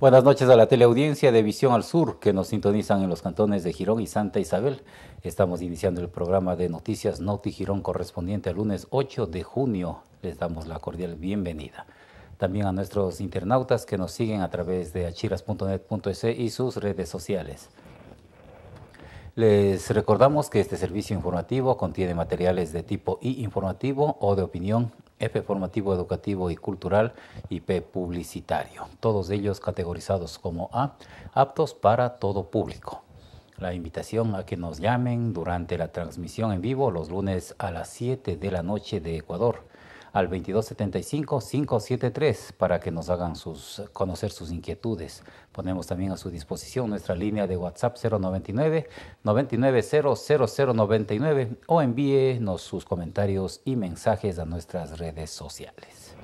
Buenas noches a la teleaudiencia de Visión al Sur, que nos sintonizan en los cantones de Girón y Santa Isabel. Estamos iniciando el programa de noticias Noti Girón correspondiente al lunes 8 de junio. Les damos la cordial bienvenida. También a nuestros internautas que nos siguen a través de achiras.net.es y sus redes sociales. Les recordamos que este servicio informativo contiene materiales de tipo I informativo o de opinión, F formativo, educativo y cultural, y P publicitario. Todos ellos categorizados como A, aptos para todo público. La invitación a que nos llamen durante la transmisión en vivo los lunes a las 7 de la noche de Ecuador al 2275-573 para que nos hagan conocer sus inquietudes. Ponemos también a su disposición nuestra línea de WhatsApp 099-9900099 o envíenos sus comentarios y mensajes a nuestras redes sociales.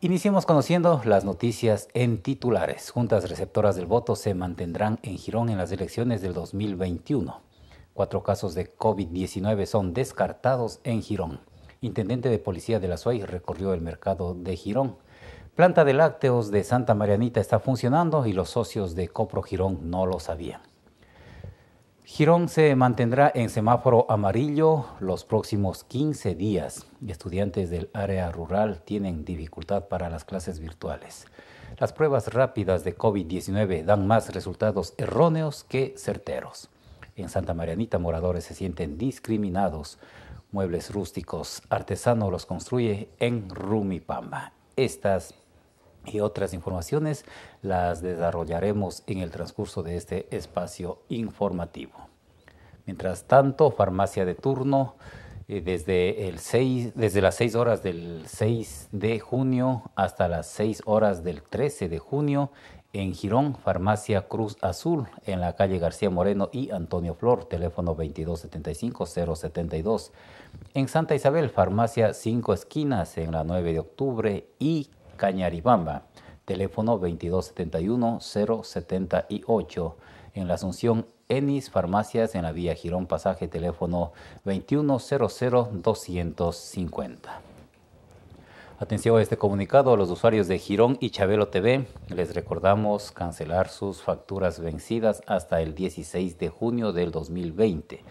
Iniciemos conociendo las noticias en titulares. Juntas receptoras del voto se mantendrán en Girón en las elecciones del 2021. 4 casos de COVID-19 son descartados en Girón. Intendente de Policía de la Azuay recorrió el mercado de Girón. Planta de lácteos de Santa Marianita está funcionando y los socios de Copro Girón no lo sabían. Girón se mantendrá en semáforo amarillo los próximos 15 días. Estudiantes del área rural tienen dificultad para las clases virtuales. Las pruebas rápidas de COVID-19 dan más resultados erróneos que certeros. En Santa Marianita, moradores se sienten discriminados. Muebles rústicos, artesano los construye en Rumipamba. Estas y otras informaciones las desarrollaremos en el transcurso de este espacio informativo. Mientras tanto, farmacia de turno desde las 6 horas del 6 de junio hasta las 6 horas del 13 de junio. En Girón, Farmacia Cruz Azul, en la calle García Moreno y Antonio Flor, teléfono 2275-072. En Santa Isabel, Farmacia 5 Esquinas, en la 9 de octubre y Cañaribamba, teléfono 2271-078. En la Asunción, Enis Farmacias, en la vía Girón Pasaje, teléfono 2100-250. Atención a este comunicado a los usuarios de Girón y Chabelo TV. Les recordamos cancelar sus facturas vencidas hasta el 16 de junio del 2020.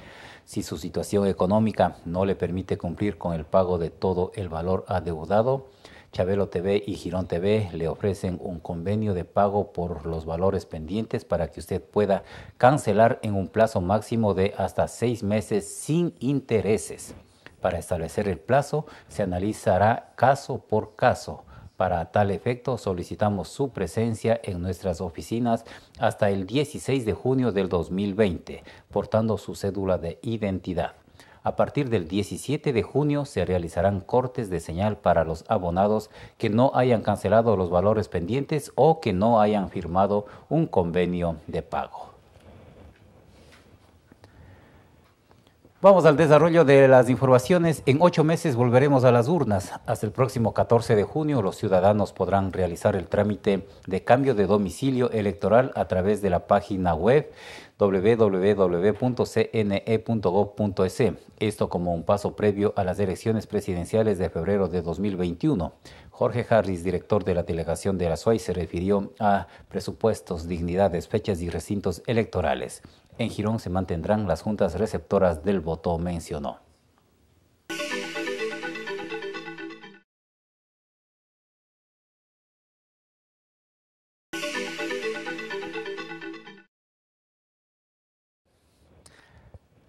Si su situación económica no le permite cumplir con el pago de todo el valor adeudado, Chabelo TV y Girón TV le ofrecen un convenio de pago por los valores pendientes para que usted pueda cancelar en un plazo máximo de hasta 6 meses sin intereses. Para establecer el plazo, se analizará caso por caso. Para tal efecto, solicitamos su presencia en nuestras oficinas hasta el 16 de junio del 2020, portando su cédula de identidad. A partir del 17 de junio se realizarán cortes de señal para los abonados que no hayan cancelado los valores pendientes o que no hayan firmado un convenio de pago. Vamos al desarrollo de las informaciones. En 8 meses volveremos a las urnas. Hasta el próximo 14 de junio, los ciudadanos podrán realizar el trámite de cambio de domicilio electoral a través de la página web www.cne.gov.es. Esto como un paso previo a las elecciones presidenciales de febrero de 2021. Jorge Harris, director de la delegación de la Azuay, se refirió a presupuestos, dignidades, fechas y recintos electorales. En Girón se mantendrán las juntas receptoras del voto, mencionó.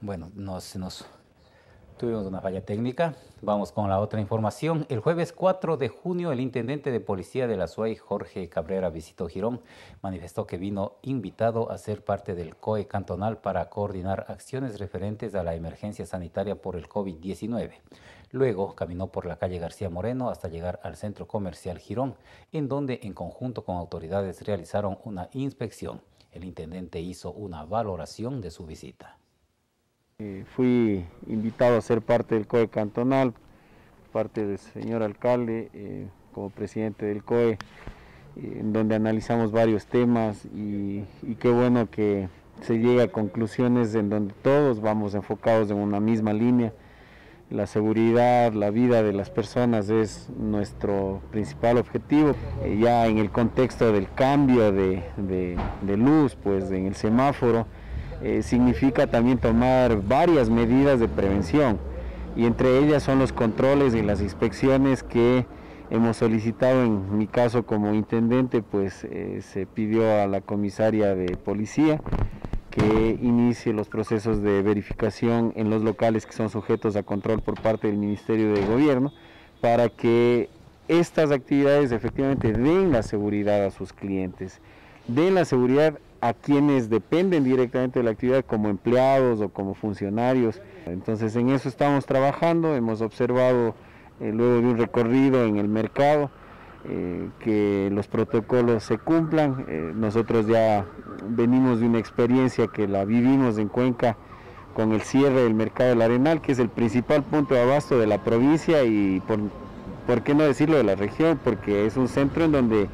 Bueno, tuvimos una falla técnica. Vamos con la otra información. El jueves 4 de junio, el intendente de policía de la Azuay, Jorge Cabrera, visitó Girón. Manifestó que vino invitado a ser parte del COE cantonal para coordinar acciones referentes a la emergencia sanitaria por el COVID-19. Luego caminó por la calle García Moreno hasta llegar al centro comercial Girón, en donde en conjunto con autoridades realizaron una inspección. El intendente hizo una valoración de su visita. Fui invitado a ser parte del COE cantonal, parte del señor alcalde, como presidente del COE, en donde analizamos varios temas y qué bueno que se llega a conclusiones en donde todos vamos enfocados en una misma línea, La seguridad, la vida de las personas es nuestro principal objetivo. Ya en el contexto del cambio de luz, pues en el semáforo, significa también tomar varias medidas de prevención, y entre ellas son los controles y las inspecciones que hemos solicitado. En mi caso como intendente, pues se pidió a la comisaria de policía que inicie los procesos de verificación en los locales que son sujetos a control por parte del Ministerio de Gobierno, para que estas actividades efectivamente den la seguridad a sus clientes, den la seguridad a quienes dependen directamente de la actividad como empleados o como funcionarios. Entonces en eso estamos trabajando. Hemos observado luego de un recorrido en el mercado que los protocolos se cumplan. Nosotros ya venimos de una experiencia que la vivimos en Cuenca con el cierre del mercado del Arenal, que es el principal punto de abasto de la provincia y por qué no decirlo de la región, porque es un centro en donde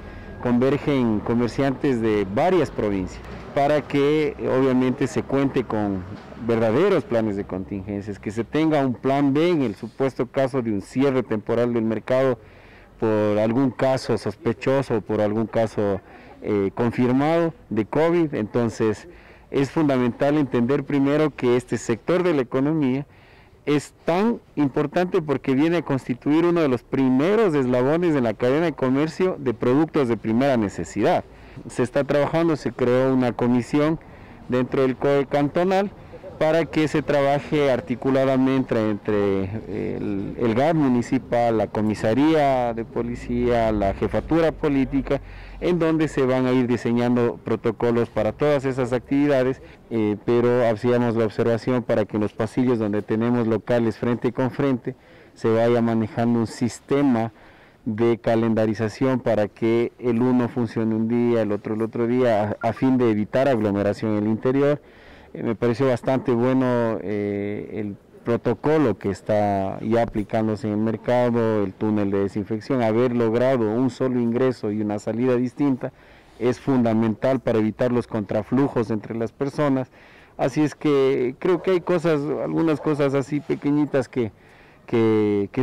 convergen comerciantes de varias provincias, para que obviamente se cuente con verdaderos planes de contingencias, que se tenga un plan B en el supuesto caso de un cierre temporal del mercado por algún caso sospechoso, por algún caso confirmado de COVID. Entonces es fundamental entender primero que este sector de la economía es tan importante porque viene a constituir uno de los primeros eslabones en la cadena de comercio de productos de primera necesidad. Se está trabajando, se creó una comisión dentro del COE cantonal para que se trabaje articuladamente entre el GAP municipal, la comisaría de policía, la jefatura política, en donde se van a ir diseñando protocolos para todas esas actividades, pero hacíamos la observación para que en los pasillos donde tenemos locales frente con frente se vaya manejando un sistema de calendarización para que el uno funcione un día, el otro día, a fin de evitar aglomeración en el interior. Me pareció bastante bueno el protocolo que está ya aplicándose en el mercado, el túnel de desinfección. Haber logrado un solo ingreso y una salida distinta es fundamental para evitar los contraflujos entre las personas. Así es que creo que hay cosas, algunas cosas así pequeñitas que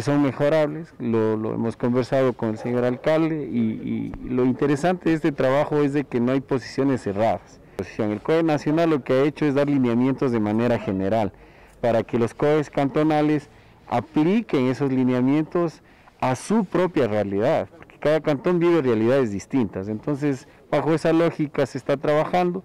son mejorables. Lo hemos conversado con el señor alcalde y lo interesante de este trabajo es de que no hay posiciones cerradas. El COE nacional lo que ha hecho es dar lineamientos de manera general para que los COEs cantonales apliquen esos lineamientos a su propia realidad, porque cada cantón vive realidades distintas. Entonces, bajo esa lógica se está trabajando.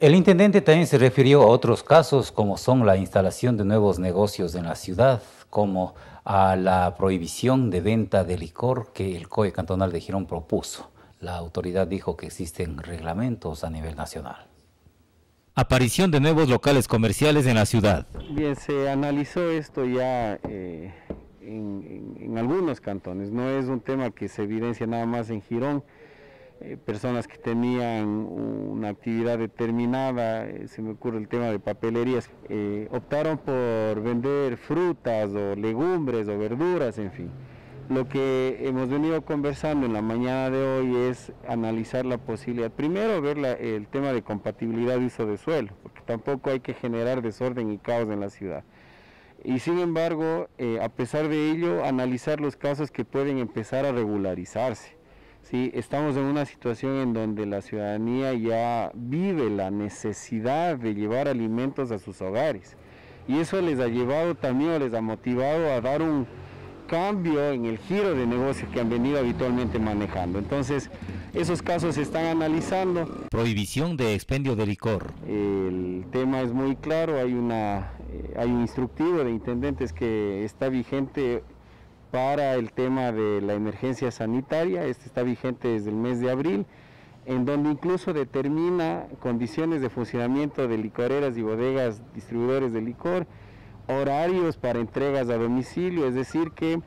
El intendente también se refirió a otros casos, como son la instalación de nuevos negocios en la ciudad, como a la prohibición de venta de licor que el COE cantonal de Girón propuso. La autoridad dijo que existen reglamentos a nivel nacional. Aparición de nuevos locales comerciales en la ciudad. Bien, se analizó esto ya en algunos cantones. No es un tema que se evidencia nada más en Girón. Personas que tenían una actividad determinada, se me ocurre el tema de papelerías, optaron por vender frutas o legumbres o verduras, en fin. Lo que hemos venido conversando en la mañana de hoy es analizar la posibilidad, primero ver el tema de compatibilidad de uso de suelo, porque tampoco hay que generar desorden y caos en la ciudad. Y sin embargo, a pesar de ello, analizar los casos que pueden empezar a regularizarse. ¿Sí? Estamos en una situación en donde la ciudadanía ya vive la necesidad de llevar alimentos a sus hogares, y eso les ha llevado también, o les ha motivado a dar un cambio en el giro de negocio que han venido habitualmente manejando. Entonces, esos casos se están analizando. Prohibición de expendio de licor. El tema es muy claro, hay un instructivo de intendentes que está vigente para el tema de la emergencia sanitaria. Este está vigente desde el mes de abril, en donde incluso determina condiciones de funcionamiento de licoreras y bodegas, distribuidores de licor, horarios para entregas a domicilio. Es decir, que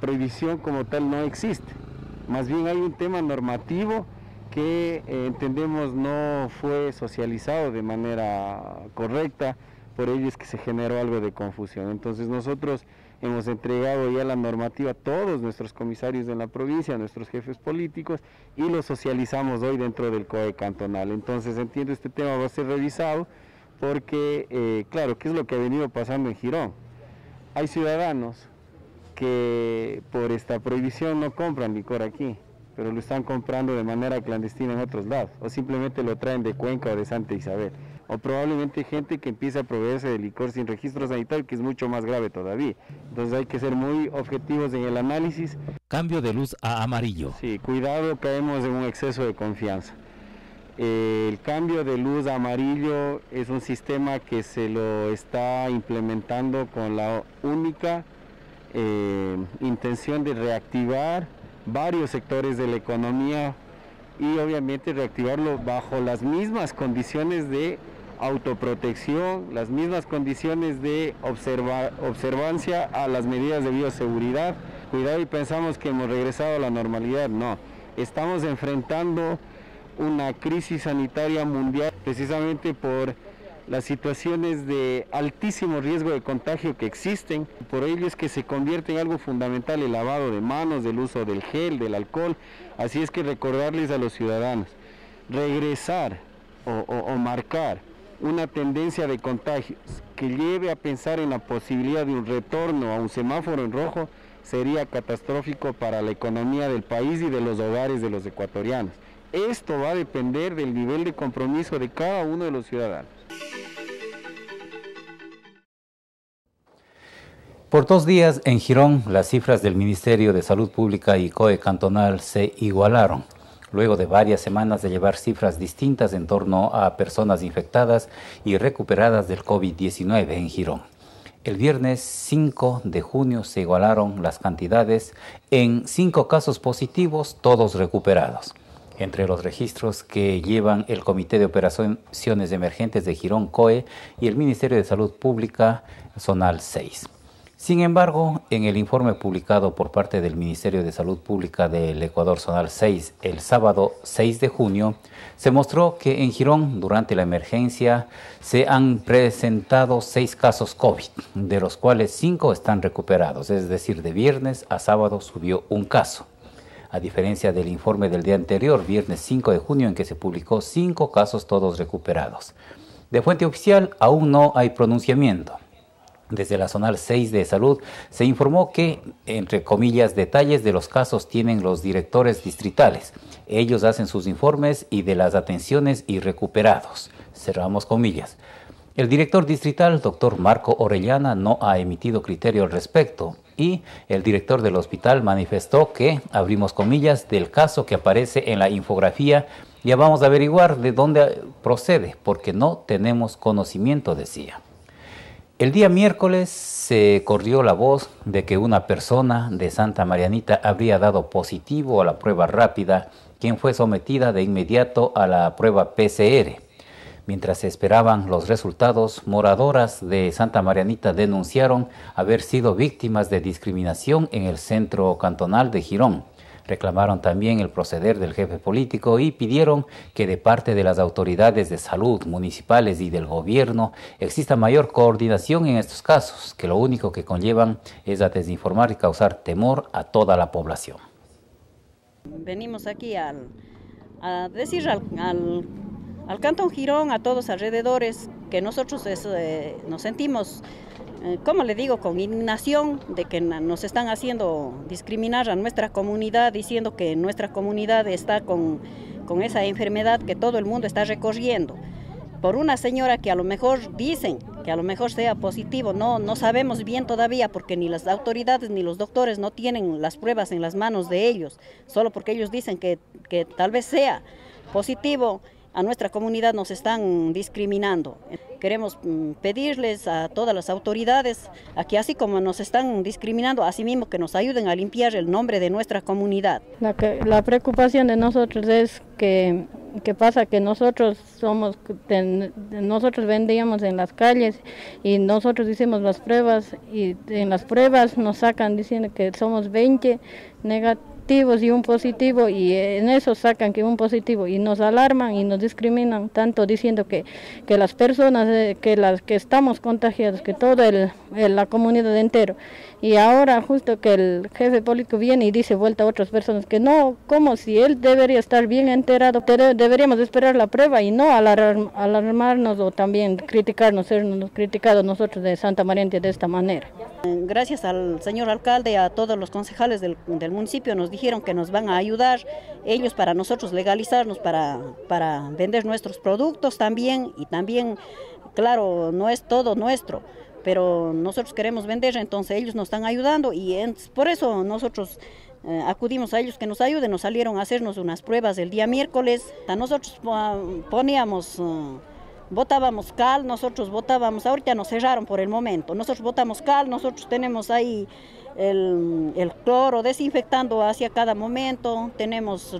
prohibición como tal no existe, más bien hay un tema normativo que entendemos no fue socializado de manera correcta, por ello es que se generó algo de confusión. Entonces nosotros hemos entregado ya la normativa a todos nuestros comisarios de la provincia, a nuestros jefes políticos, y lo socializamos hoy dentro del COE cantonal. Entonces entiendo, este tema va a ser revisado porque, claro, ¿qué es lo que ha venido pasando en Girón? Hay ciudadanos que por esta prohibición no compran licor aquí, pero lo están comprando de manera clandestina en otros lados, o simplemente lo traen de Cuenca o de Santa Isabel, o probablemente gente que empieza a proveerse de licor sin registro sanitario, que es mucho más grave todavía. Entonces hay que ser muy objetivos en el análisis. Cambio de luz a amarillo. Sí, cuidado, caemos en un exceso de confianza. El cambio de luz a amarillo es un sistema que se lo está implementando con la única intención de reactivar varios sectores de la economía y obviamente reactivarlo bajo las mismas condiciones de autoprotección, las mismas condiciones de observancia a las medidas de bioseguridad. Cuidado y pensamos que hemos regresado a la normalidad, no. Estamos enfrentando una crisis sanitaria mundial precisamente por las situaciones de altísimo riesgo de contagio que existen. Por ello es que se convierte en algo fundamental el lavado de manos, el uso del gel, del alcohol. Así es que recordarles a los ciudadanos, regresar o marcar una tendencia de contagios que lleve a pensar en la posibilidad de un retorno a un semáforo en rojo sería catastrófico para la economía del país y de los hogares de los ecuatorianos. Esto va a depender del nivel de compromiso de cada uno de los ciudadanos. Por 2 días en Girón, las cifras del Ministerio de Salud Pública y COE Cantonal se igualaron, luego de varias semanas de llevar cifras distintas en torno a personas infectadas y recuperadas del COVID-19 en Girón. El viernes 5 de junio se igualaron las cantidades en 5 casos positivos, todos recuperados. Entre los registros que llevan el Comité de Operaciones Emergentes de Girón COE y el Ministerio de Salud Pública Zonal 6. Sin embargo, en el informe publicado por parte del Ministerio de Salud Pública del Ecuador Zonal 6 el sábado 6 de junio, se mostró que en Girón, durante la emergencia, se han presentado 6 casos COVID, de los cuales 5 están recuperados, es decir, de viernes a sábado subió un caso. A diferencia del informe del día anterior, viernes 5 de junio, en que se publicó 5 casos todos recuperados. De fuente oficial aún no hay pronunciamiento. Desde la Zonal 6 de Salud se informó que, entre comillas, detalles de los casos tienen los directores distritales. Ellos hacen sus informes y de las atenciones y recuperados. Cerramos comillas. El director distrital, doctor Marco Orellana, no ha emitido criterio al respecto. Y el director del hospital manifestó que, abrimos comillas, del caso que aparece en la infografía, ya vamos a averiguar de dónde procede, porque no tenemos conocimiento, decía. El día miércoles se corrió la voz de que una persona de Santa Marianita habría dado positivo a la prueba rápida, quien fue sometida de inmediato a la prueba PCR. Mientras se esperaban los resultados, moradoras de Santa Marianita denunciaron haber sido víctimas de discriminación en el centro cantonal de Girón. Reclamaron también el proceder del jefe político y pidieron que de parte de las autoridades de salud municipales y del gobierno exista mayor coordinación en estos casos, que lo único que conllevan es a desinformar y causar temor a toda la población. Venimos aquí a decir al Cantón Girón, a todos alrededores, que nosotros nos sentimos, como le digo, con indignación de que nos están haciendo discriminar a nuestra comunidad, diciendo que nuestra comunidad está con esa enfermedad que todo el mundo está recorriendo. Por una señora que a lo mejor dicen que a lo mejor sea positivo, no sabemos bien todavía porque ni las autoridades ni los doctores no tienen las pruebas en las manos de ellos, solo porque ellos dicen que tal vez sea positivo. A nuestra comunidad nos están discriminando. Queremos pedirles a todas las autoridades a que así como nos están discriminando, así mismo que nos ayuden a limpiar el nombre de nuestra comunidad. La preocupación de nosotros es que pasa que nosotros vendíamos en las calles y nosotros hicimos las pruebas y en las pruebas nos sacan diciendo que somos 20 negativos y un positivo, y en eso sacan que un positivo y nos alarman y nos discriminan tanto diciendo que las personas que estamos contagiados, que todo el la comunidad entero. Y ahora justo que el jefe político viene y dice vuelta a otras personas que no, como si él debería estar bien enterado, deberíamos esperar la prueba y no alarmarnos o también criticarnos, sernos criticados nosotros de Santa Marianita de esta manera. Gracias al señor alcalde, a todos los concejales del municipio, nos dijeron que nos van a ayudar ellos para nosotros legalizarnos, para vender nuestros productos también, y también, claro, no es todo nuestro, pero nosotros queremos vender, entonces ellos nos están ayudando y por eso nosotros acudimos a ellos que nos ayuden. Nos salieron a hacernos unas pruebas el día miércoles. A nosotros poníamos, botábamos cal, nosotros botábamos, ahorita nos cerraron por el momento, nosotros botamos cal, nosotros tenemos ahí el cloro desinfectando hacia cada momento, tenemos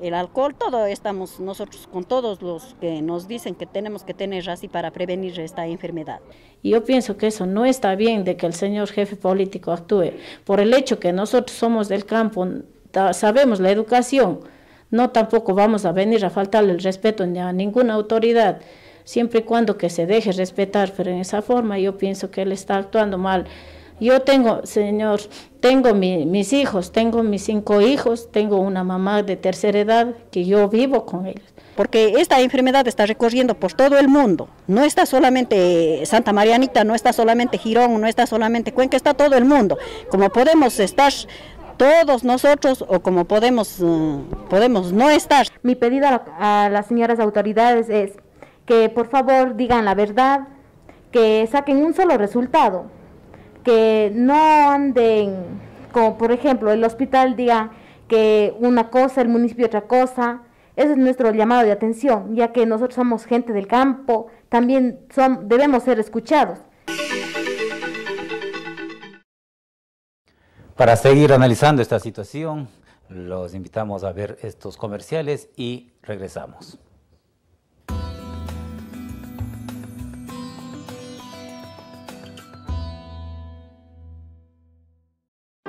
el alcohol, todo estamos nosotros con todos los que nos dicen que tenemos que tener así para prevenir esta enfermedad. Yo pienso que eso no está bien, de que el señor jefe político actúe, por el hecho que nosotros somos del campo, sabemos la educación, no tampoco vamos a venir a faltarle el respeto ni a ninguna autoridad, siempre y cuando que se deje respetar, pero en esa forma yo pienso que él está actuando mal. Yo tengo, señor, tengo mis hijos, tengo mis 5 hijos, tengo una mamá de tercera edad que yo vivo con ellos. Porque esta enfermedad está recorriendo por todo el mundo, no está solamente Santa Marianita, no está solamente Girón, no está solamente Cuenca, está todo el mundo. Como podemos estar todos nosotros o como podemos no estar. Mi pedido a las señoras autoridades es que por favor digan la verdad, que saquen un solo resultado, que no anden, como por ejemplo el hospital diga que una cosa, el municipio otra cosa. Ese es nuestro llamado de atención, ya que nosotros somos gente del campo, también debemos ser escuchados. Para seguir analizando esta situación, los invitamos a ver estos comerciales y regresamos.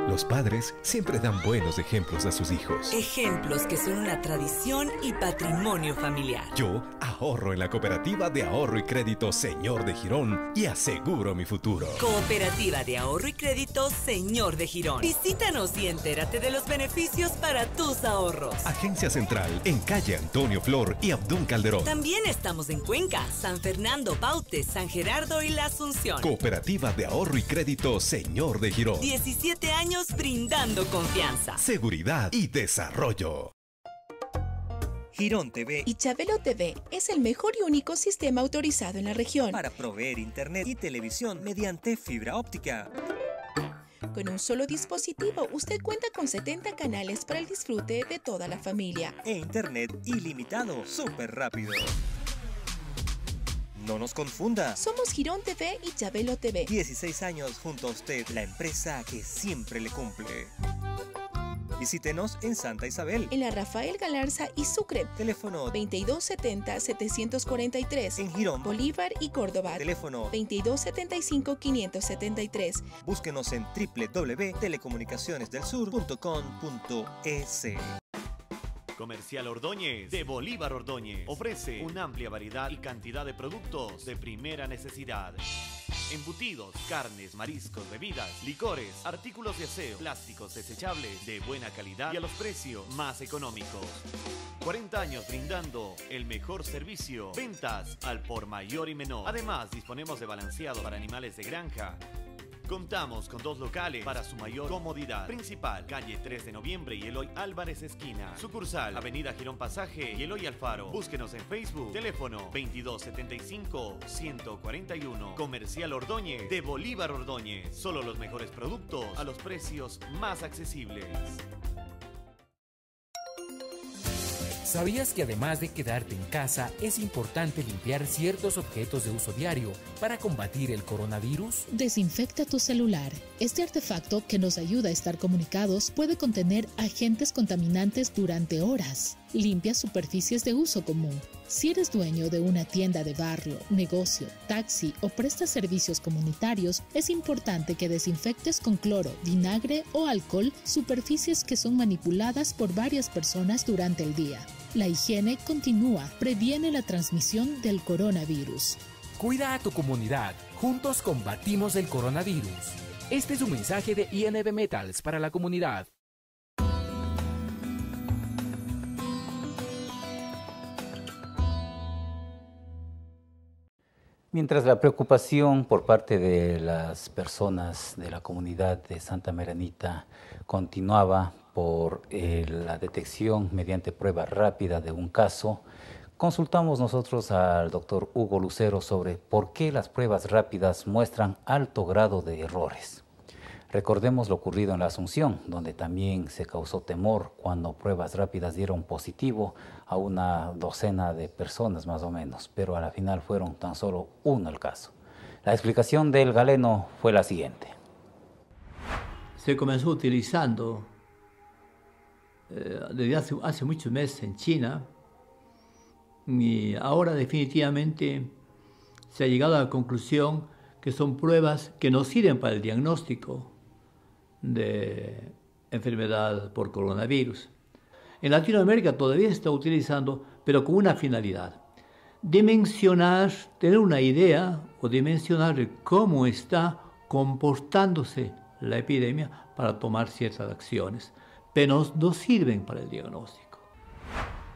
Los padres siempre dan buenos ejemplos a sus hijos. Ejemplos que son una tradición y patrimonio familiar. Yo ahorro en la Cooperativa de Ahorro y Crédito Señor de Girón y aseguro mi futuro. Cooperativa de Ahorro y Crédito Señor de Girón. Visítanos y entérate de los beneficios para tus ahorros. Agencia Central en calle Antonio Flor y Abdón Calderón. También estamos en Cuenca, San Fernando, Pautes, San Gerardo y La Asunción. Cooperativa de Ahorro y Crédito Señor de Girón. 17 años brindando confianza, seguridad y desarrollo. Girón TV y Chabelo TV es el mejor y único sistema autorizado en la región para proveer internet y televisión mediante fibra óptica. Con un solo dispositivo, usted cuenta con 70 canales para el disfrute de toda la familia. E internet ilimitado, súper rápido. No nos confunda. Somos Girón TV y Chabelo TV. 16 años junto a usted, la empresa que siempre le cumple. Visítenos en Santa Isabel, en la Rafael Galarza y Sucre. Teléfono 2270-743. En Girón, Bolívar y Córdoba. Teléfono 2275-573. Búsquenos en www.telecomunicacionesdelsur.com.es. Comercial Ordóñez de Bolívar Ordóñez ofrece una amplia variedad y cantidad de productos de primera necesidad. Embutidos, carnes, mariscos, bebidas, licores, artículos de aseo, plásticos desechables de buena calidad y a los precios más económicos. 40 años brindando el mejor servicio, ventas al por mayor y menor. Además, disponemos de balanceado para animales de granja. Contamos con 2 locales para su mayor comodidad. Principal, calle 3 de Noviembre y Eloy Álvarez esquina. Sucursal, avenida Girón Pasaje y Eloy Alfaro. Búsquenos en Facebook. Teléfono 2275-141. Comercial Ordóñez de Bolívar Ordóñez. Solo los mejores productos a los precios más accesibles. ¿Sabías que además de quedarte en casa, es importante limpiar ciertos objetos de uso diario para combatir el coronavirus? Desinfecta tu celular. Este artefacto, que nos ayuda a estar comunicados, puede contener agentes contaminantes durante horas. Limpia superficies de uso común. Si eres dueño de una tienda de barrio, negocio, taxi o prestas servicios comunitarios, es importante que desinfectes con cloro, vinagre o alcohol superficies que son manipuladas por varias personas durante el día. La higiene continua previene la transmisión del coronavirus. Cuida a tu comunidad. Juntos combatimos el coronavirus. Este es un mensaje de INB Metals para la comunidad. Mientras la preocupación por parte de las personas de la comunidad de Santa Marianita continuaba por la detección mediante prueba rápida de un caso, consultamos nosotros al doctor Hugo Lucero sobre por qué las pruebas rápidas muestran alto grado de errores. Recordemos lo ocurrido en la Asunción, donde también se causó temor cuando pruebas rápidas dieron positivo a una docena de personas más o menos, pero a la final fueron tan solo uno el caso. La explicación del galeno fue la siguiente. Se comenzó utilizando desde hace muchos meses en China y ahora definitivamente se ha llegado a la conclusión que son pruebas que no sirven para el diagnóstico de enfermedad por coronavirus. En Latinoamérica todavía se está utilizando, pero con una finalidad: dimensionar, tener una idea o dimensionar de cómo está comportándose la epidemia para tomar ciertas acciones, pero no sirven para el diagnóstico.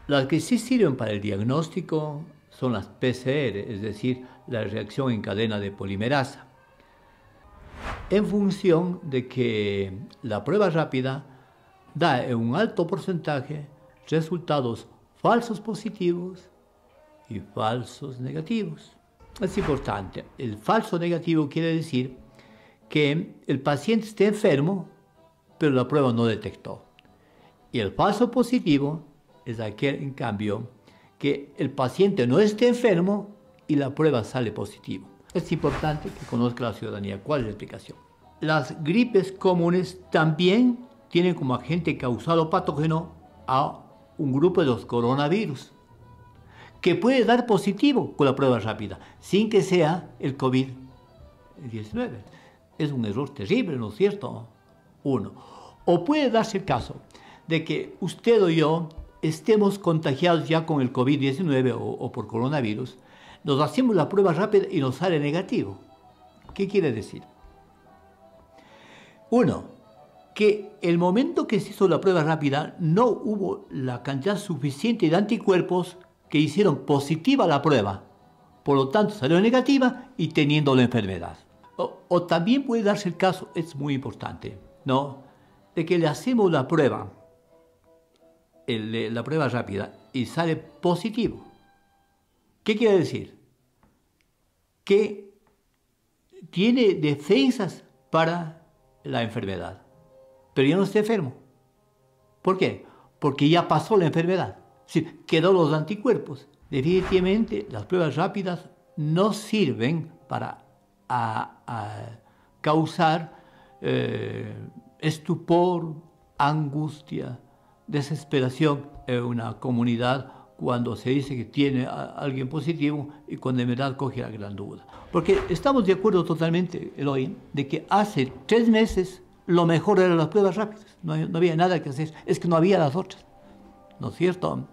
Las que sí sirven para el diagnóstico son las PCR, es decir, la reacción en cadena de polimerasa. En función de que la prueba rápida da en un alto porcentaje resultados falsos positivos y falsos negativos. Es importante, el falso negativo quiere decir que el paciente está enfermo, pero la prueba no detectó. Y el falso positivo es aquel, en cambio, que el paciente no esté enfermo y la prueba sale positiva. Es importante que conozca la ciudadanía cuál es la explicación. Las gripes comunes también tienen como agente causado patógeno a un grupo de los coronavirus, que puede dar positivo con la prueba rápida, sin que sea el COVID-19. Es un error terrible, ¿no es cierto? Uno. O puede darse el caso de que usted o yo estemos contagiados ya con el COVID-19 o por coronavirus, nos hacemos la prueba rápida y nos sale negativo. ¿Qué quiere decir? Uno, que el momento que se hizo la prueba rápida no hubo la cantidad suficiente de anticuerpos que hicieron positiva la prueba. Por lo tanto, salió negativa y teniendo la enfermedad. O también puede darse el caso, es muy importante, ¿no?, de que le hacemos la prueba rápida y sale positivo. ¿Qué quiere decir? Que tiene defensas para la enfermedad, pero ya no está enfermo. ¿Por qué? Porque ya pasó la enfermedad, es decir, quedó los anticuerpos. Definitivamente las pruebas rápidas no sirven para causar estupor, angustia, desesperación en una comunidad cuando se dice que tiene a alguien positivo y cuando en verdad coge la gran duda. Porque estamos de acuerdo totalmente, Eloy, de que hace 3 meses lo mejor eran las pruebas rápidas. No había nada que hacer, es que no había las otras, ¿no es cierto?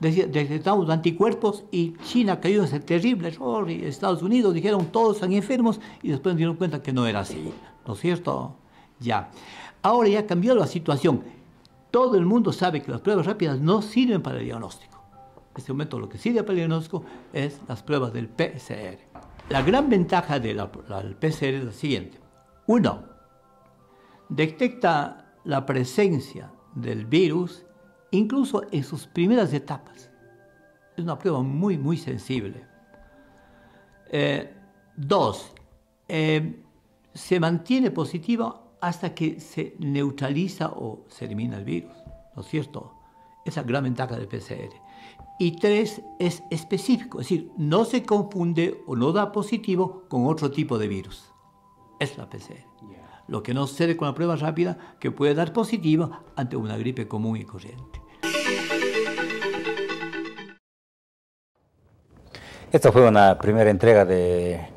Detectamos anticuerpos y China cayó en ese terrible error y Estados Unidos dijeron todos están enfermos y después dieron cuenta que no era así, ¿no es cierto? Ya. Ahora ya ha cambiado la situación. Todo el mundo sabe que las pruebas rápidas no sirven para el diagnóstico. En este momento lo que sirve para el diagnóstico es las pruebas del PCR. La gran ventaja del PCR es la siguiente. Uno, detecta la presencia del virus incluso en sus primeras etapas. Es una prueba muy, muy sensible. Dos, se mantiene positiva hasta que se neutraliza o se elimina el virus, ¿no es cierto? Esa es la gran ventaja del PCR. Y 3, es específico, es decir, no se confunde o no da positivo con otro tipo de virus. Es la PCR. Lo que no sucede con la prueba rápida, que puede dar positivo ante una gripe común y corriente. Esta fue una primera entrega de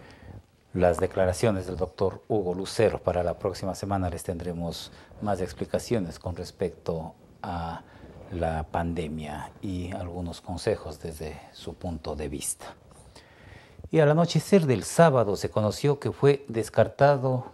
las declaraciones del doctor Hugo Lucero. Para la próxima semana les tendremos más explicaciones con respecto a la pandemia y algunos consejos desde su punto de vista. Y al anochecer del sábado se conoció que fue descartado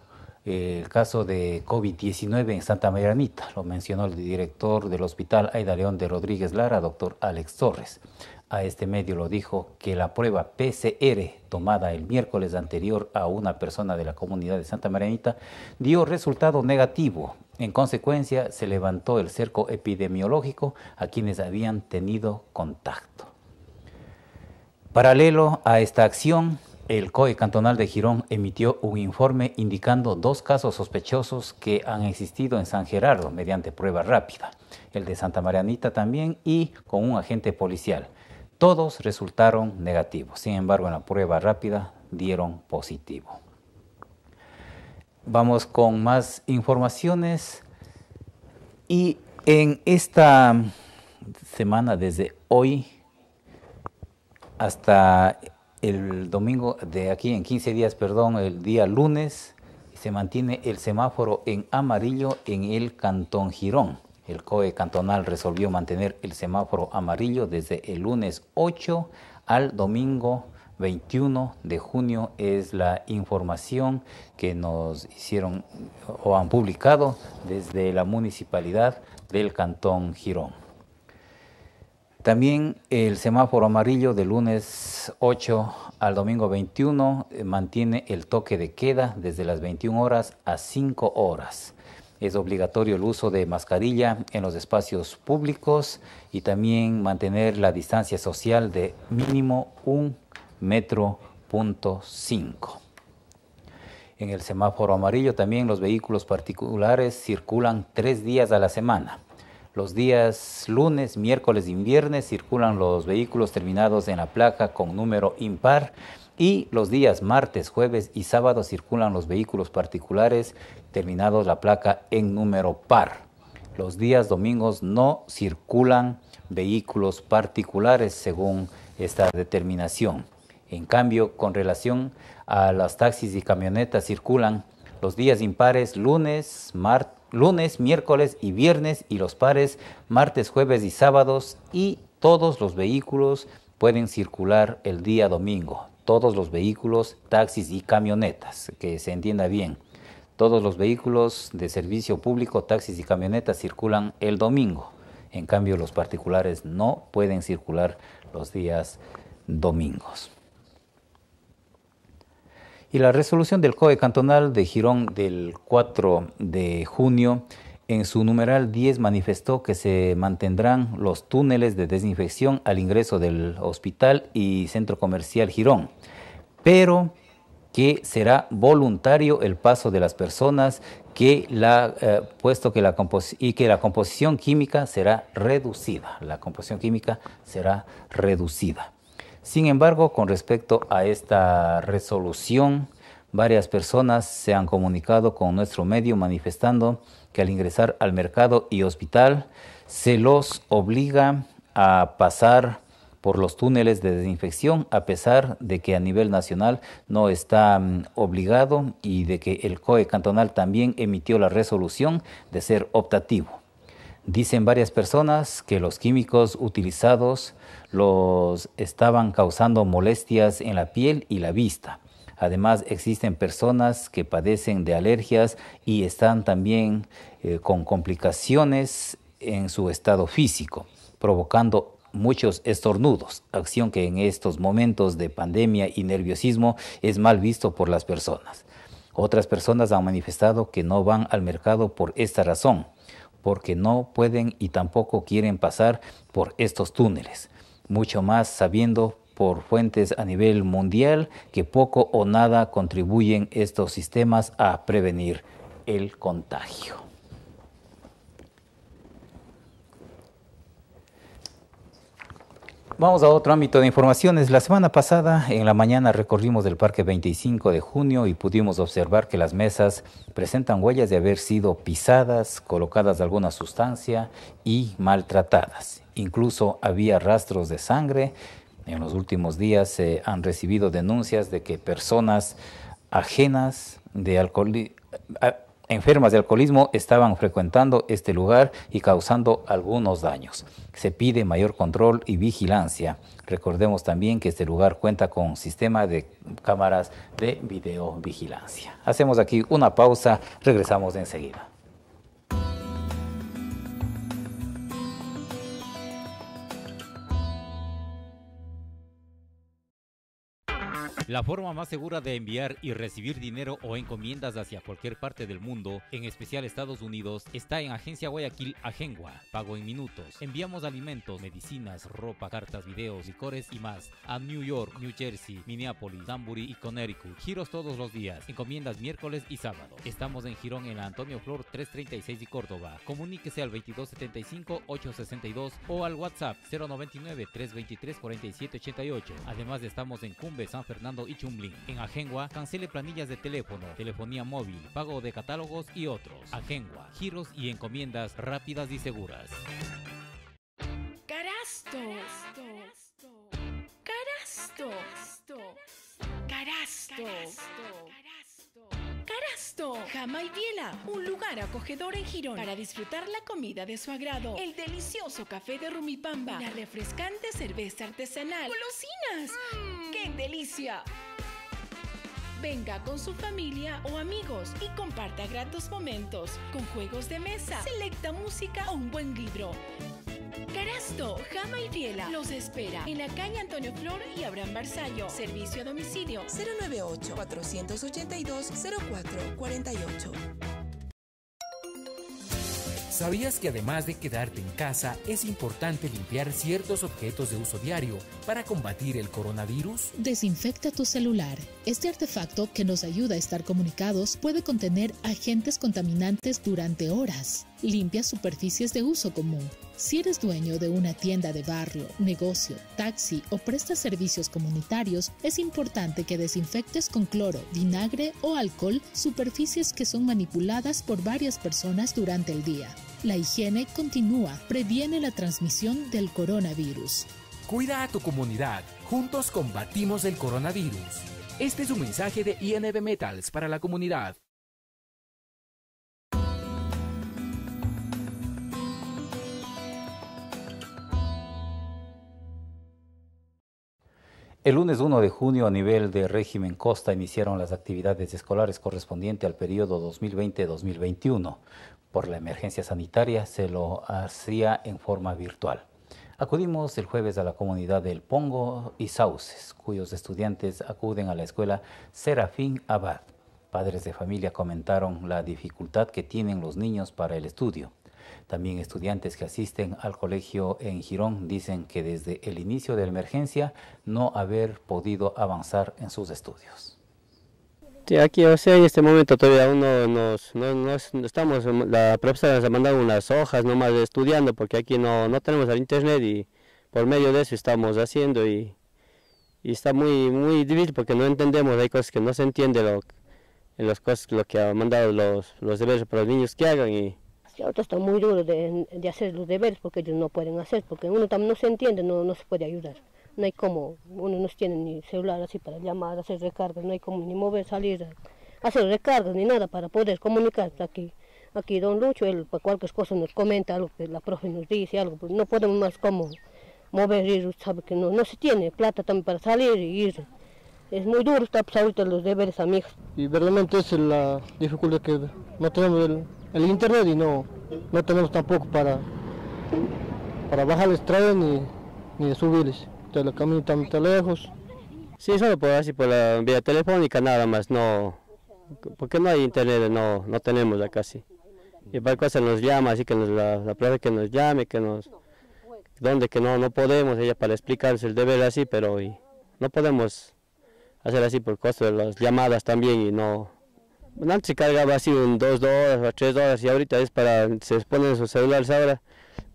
el caso de COVID-19 en Santa Marianita. Lo mencionó el director del hospital Aida León de Rodríguez Lara, doctor Alex Torres. A este medio lo dijo que la prueba PCR tomada el miércoles anterior a una persona de la comunidad de Santa Marianita dio resultado negativo. En consecuencia, se levantó el cerco epidemiológico a quienes habían tenido contacto. Paralelo a esta acción, el COE cantonal de Girón emitió un informe indicando 2 casos sospechosos que han existido en San Gerardo mediante prueba rápida, el de Santa Marianita también y con un agente policial. Todos resultaron negativos, sin embargo en la prueba rápida dieron positivo. Vamos con más informaciones y en esta semana desde hoy hasta el domingo de aquí en 15 días, perdón, el día lunes se mantiene el semáforo en amarillo en el Cantón Girón. El COE cantonal resolvió mantener el semáforo amarillo desde el lunes 8 al domingo 21 de junio. Es la información que nos hicieron o han publicado desde la municipalidad del Cantón Girón. También el semáforo amarillo del lunes 8 al domingo 21 mantiene el toque de queda desde las 21 horas a 5 horas. Es obligatorio el uso de mascarilla en los espacios públicos y también mantener la distancia social de mínimo 1,5 metros. En el semáforo amarillo también los vehículos particulares circulan 3 días a la semana. Los días lunes, miércoles y viernes circulan los vehículos terminados en la placa con número impar. Y los días martes, jueves y sábado circulan los vehículos particulares terminados la placa en número par. Los días domingos no circulan vehículos particulares según esta determinación. En cambio, con relación a las taxis y camionetas circulan los días impares lunes, miércoles y viernes y los pares martes, jueves y sábados y todos los vehículos pueden circular el día domingo. Todos los vehículos, taxis y camionetas, que se entienda bien. Todos los vehículos de servicio público, taxis y camionetas circulan el domingo. En cambio, los particulares no pueden circular los días domingos. Y la resolución del COE cantonal de Girón del 4 de junio, en su numeral 10 manifestó que se mantendrán los túneles de desinfección al ingreso del hospital y centro comercial Girón, pero que será voluntario el paso de las personas puesto que la composición química será reducida. La composición química será reducida. Sin embargo, con respecto a esta resolución, varias personas se han comunicado con nuestro medio manifestando que al ingresar al mercado y hospital se los obliga a pasar por los túneles de desinfección a pesar de que a nivel nacional no está obligado y de que el COE cantonal también emitió la resolución de ser optativo. Dicen varias personas que los químicos utilizados los estaban causando molestias en la piel y la vista. Además, existen personas que padecen de alergias y están también con complicaciones en su estado físico, provocando muchos estornudos, acción que en estos momentos de pandemia y nerviosismo es mal visto por las personas. Otras personas han manifestado que no van al mercado por esta razón, porque no pueden y tampoco quieren pasar por estos túneles, mucho más sabiendo por fuentes a nivel mundial que poco o nada contribuyen estos sistemas a prevenir el contagio. Vamos a otro ámbito de informaciones. La semana pasada en la mañana recorrimos el Parque 25 de junio y pudimos observar que las mesas presentan huellas de haber sido pisadas, colocadas de alguna sustancia y maltratadas. Incluso había rastros de sangre. En los últimos días se han recibido denuncias de que personas ajenas de enfermas de alcoholismo estaban frecuentando este lugar y causando algunos daños. Se pide mayor control y vigilancia. Recordemos también que este lugar cuenta con un sistema de cámaras de videovigilancia. Hacemos aquí una pausa, regresamos enseguida. La forma más segura de enviar y recibir dinero o encomiendas hacia cualquier parte del mundo, en especial Estados Unidos, está en Agencia Guayaquil Agengua. Pago en minutos. Enviamos alimentos, medicinas, ropa, cartas, videos, licores y más a New York, New Jersey, Minneapolis, Danbury y Connecticut. Giros todos los días. Encomiendas miércoles y sábado. Estamos en Girón, en la Antonio Flor 336 y Córdoba. Comuníquese al 2275-862 o al WhatsApp 099-323-4788. Además, estamos en Cumbe, San Fernando y Chumblín. En Agengua, cancele planillas de teléfono, telefonía móvil, pago de catálogos y otros. Agengua, giros y encomiendas rápidas y seguras. Carasto, Jama y Biela, un lugar acogedor en Girón para disfrutar la comida de su agrado, el delicioso café de Rumipamba, la refrescante cerveza artesanal, golosinas, ¡qué delicia! Venga con su familia o amigos y comparta gratos momentos con juegos de mesa, selecta música o un buen libro. Carasto, Jama y Biela los espera en la calle Antonio Flor y Abraham Barzallo. Servicio a domicilio 098-482-0448. ¿Sabías que además de quedarte en casa, es importante limpiar ciertos objetos de uso diario para combatir el coronavirus? Desinfecta tu celular. Este artefacto, que nos ayuda a estar comunicados, puede contener agentes contaminantes durante horas. Limpia superficies de uso común. Si eres dueño de una tienda de barrio, negocio, taxi o prestas servicios comunitarios, es importante que desinfectes con cloro, vinagre o alcohol superficies que son manipuladas por varias personas durante el día. La higiene continua previene la transmisión del coronavirus. Cuida a tu comunidad. Juntos combatimos el coronavirus. Este es un mensaje de INB Metals para la comunidad. El lunes 1 de junio, a nivel de régimen Costa, iniciaron las actividades escolares correspondiente al periodo 2020-2021. Por la emergencia sanitaria se lo hacía en forma virtual. Acudimos el jueves a la comunidad del Pongo y Sauces, cuyos estudiantes acuden a la escuela Serafín Abad. Padres de familia comentaron la dificultad que tienen los niños para el estudio. También estudiantes que asisten al colegio en Girón dicen que desde el inicio de la emergencia no haber podido avanzar en sus estudios. Sí, aquí, o sea, en este momento todavía aún no estamos, la profesora nos ha mandado unas hojas nomás estudiando, porque aquí no tenemos el internet y por medio de eso estamos haciendo y está muy difícil porque no entendemos, hay cosas que no se entiende lo que han mandado los deberes para los niños que hagan y... Otros están muy duros de hacer los deberes porque ellos no pueden hacer, porque uno también no se entiende, no se puede ayudar. No hay cómo, uno no tiene ni celular así para llamar, hacer recargas, no hay cómo ni mover, salir, hacer recargas ni nada para poder comunicarse aquí. Aquí don Lucho, él cualquier cosa nos comenta, algo que la profe nos dice, algo, pues no podemos más cómo mover, ir, sabe que no se tiene plata también para salir y ir. Es muy duro estar pues, ahorita los deberes a mi hija. Y verdaderamente es la dificultad que no tenemos el internet y no tenemos tampoco para bajar el estrado ni subirles. Entonces el camino está muy lejos. Sí, solo por así por la vía telefónica nada más, no, porque no hay internet, no tenemos acá sí. Y para cosa nos llama, así que la plaza que nos llame, que nos donde que no podemos, ella para explicarse el deber así, pero y no podemos hacer así por costo de las llamadas también y no. Antes se cargaba así un 2 horas o 3 horas y ahorita es para, se ponen sus celulares ahora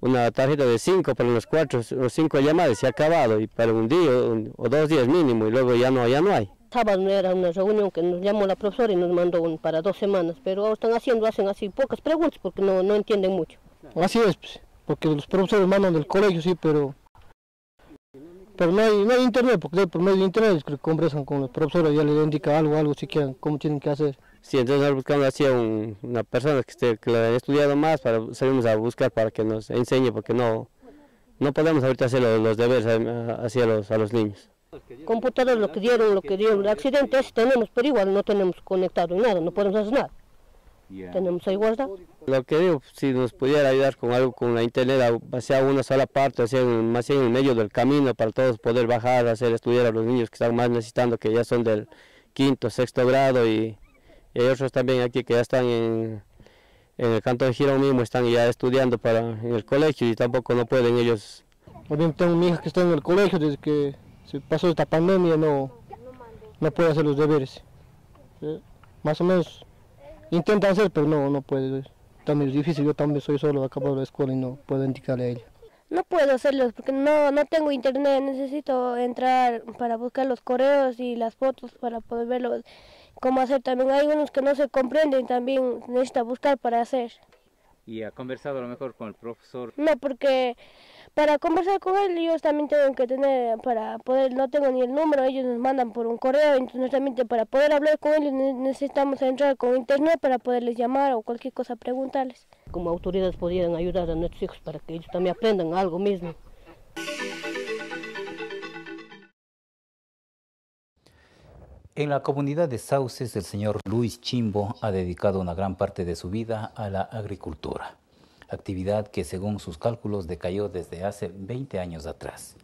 una tarjeta de 5 para los 4 o 5 llamadas, se ha acabado y para un día o 2 días mínimo y luego ya no hay. Sábado era una reunión que nos llamó la profesora y nos mandó para 2 semanas, pero ahora están hacen así pocas preguntas porque no entienden mucho. Así es, porque los profesores mandan del colegio, sí, pero no hay internet, porque por medio de internet conversan con los profesores, ya les indica algo si quieren, cómo tienen que hacer. Sí, entonces buscamos así a una persona que lo haya estudiado más para salimos a buscar para que nos enseñe, porque no podemos ahorita hacer los deberes hacia a los niños. Computadoras lo que dieron, el accidente ese tenemos, pero igual no tenemos conectado nada, no podemos hacer nada. Yeah. Tenemos ahí guardado. Lo que digo, si nos pudiera ayudar con algo, con la internet, hacia una sola parte, hacia más en el medio del camino, para todos poder bajar, hacer estudiar a los niños que están más necesitando, que ya son del 5º, 6º grado, y hay otros también aquí que ya están en el cantón Girón mismo, están ya estudiando en el colegio y tampoco no pueden ellos. También tengo mi hija que está en el colegio, desde que se pasó esta pandemia no puede hacer los deberes. ¿Sí? Más o menos intenta hacer, pero no puede. También es difícil, yo también soy solo acá por la escuela y no puedo indicarle a ella. No puedo hacerlos porque no tengo internet, necesito entrar para buscar los correos y las fotos para poder verlos. Cómo hacer también, hay unos que no se comprenden también, necesita buscar para hacer. ¿Y ha conversado a lo mejor con el profesor? No, porque para conversar con él ellos también tienen que tener, para poder, no tengo ni el número, ellos nos mandan por un correo, entonces también para poder hablar con ellos necesitamos entrar con internet para poderles llamar o cualquier cosa preguntarles. Como autoridades podrían ayudar a nuestros hijos para que ellos también aprendan algo mismo. En la comunidad de Sauces, el señor Luis Chimbo ha dedicado una gran parte de su vida a la agricultura, actividad que según sus cálculos decayó desde hace 20 años atrás.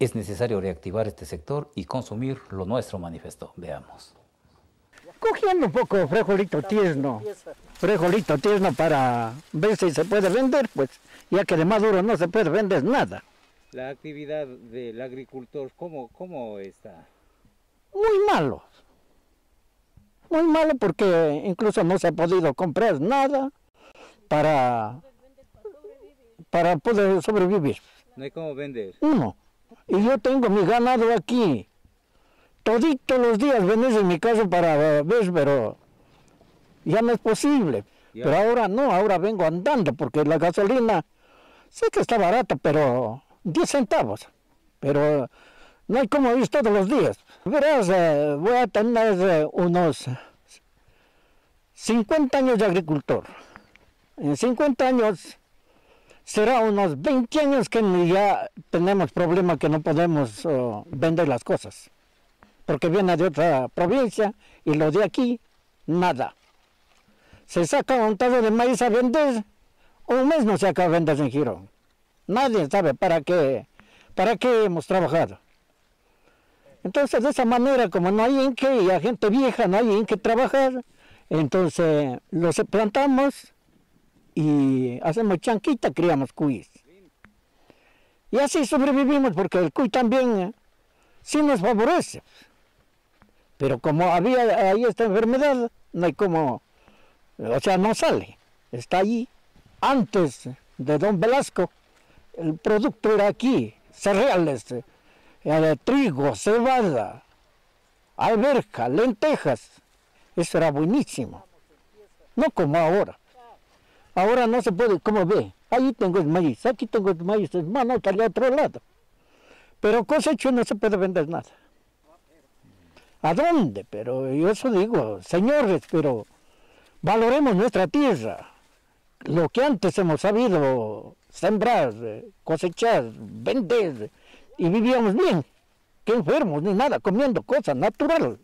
Es necesario reactivar este sector y consumir lo nuestro, manifestó. Veamos. Cogiendo un poco frijolito tierno para ver si se puede vender, pues ya que de maduro no se puede vender nada. La actividad del agricultor, ¿cómo está? Muy malo porque incluso no se ha podido comprar nada para poder sobrevivir. No hay cómo vender. No, y yo tengo mi ganado aquí, todito los días venís en mi casa para ver, pero ya no es posible. Ya. Pero ahora no, ahora vengo andando porque la gasolina sé que está barata, pero 10 centavos, pero no hay cómo ir todos los días. Verás, voy a tener unos 50 años de agricultor. En 50 años será unos 20 años que ya tenemos problemas que no podemos vender las cosas. Porque viene de otra provincia y lo de aquí, nada. Se saca un tazo de maíz a vender, un mes no se acaba de vender en Girón. Nadie sabe para qué hemos trabajado. Entonces, de esa manera, como no hay en qué, y a gente vieja no hay en qué trabajar, entonces los plantamos y hacemos chanquita, criamos cuis. Y así sobrevivimos, porque el cuy también sí nos favorece. Pero como había ahí esta enfermedad, no hay como, o sea, no sale. Está allí. Antes de don Velasco, el producto era aquí, cereales, de trigo, cebada, alberja, lentejas. Eso era buenísimo. No como ahora. Ahora no se puede, como ve, ahí tengo el maíz, aquí tengo el maíz, hermano, está al otro lado. Pero cosecho no se puede vender nada. ¿A dónde? Pero yo eso digo, señores, pero valoremos nuestra tierra. Lo que antes hemos sabido sembrar, cosechar, vender, y vivíamos bien, que enfermos ni nada, comiendo cosas naturales.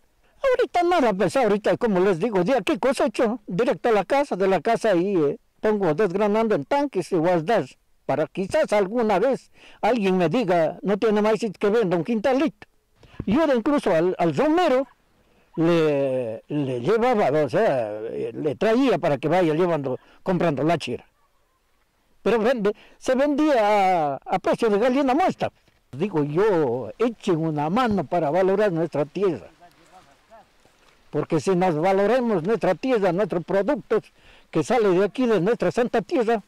Ahorita nada, pues ahorita, como les digo, de aquí cosecho, directo a la casa, de la casa y pongo desgranando en tanques y guardar, para quizás alguna vez alguien me diga, no tiene maíz que venda un quintalito. Yo incluso al romero le llevaba, o sea, le traía para que vaya llevando, comprando la chira. Pero se vendía a precio de gallina muerta. Digo yo, echen una mano para valorar nuestra tierra, porque si nos valoremos nuestra tierra, nuestros productos que salen de aquí de nuestra santa tierra,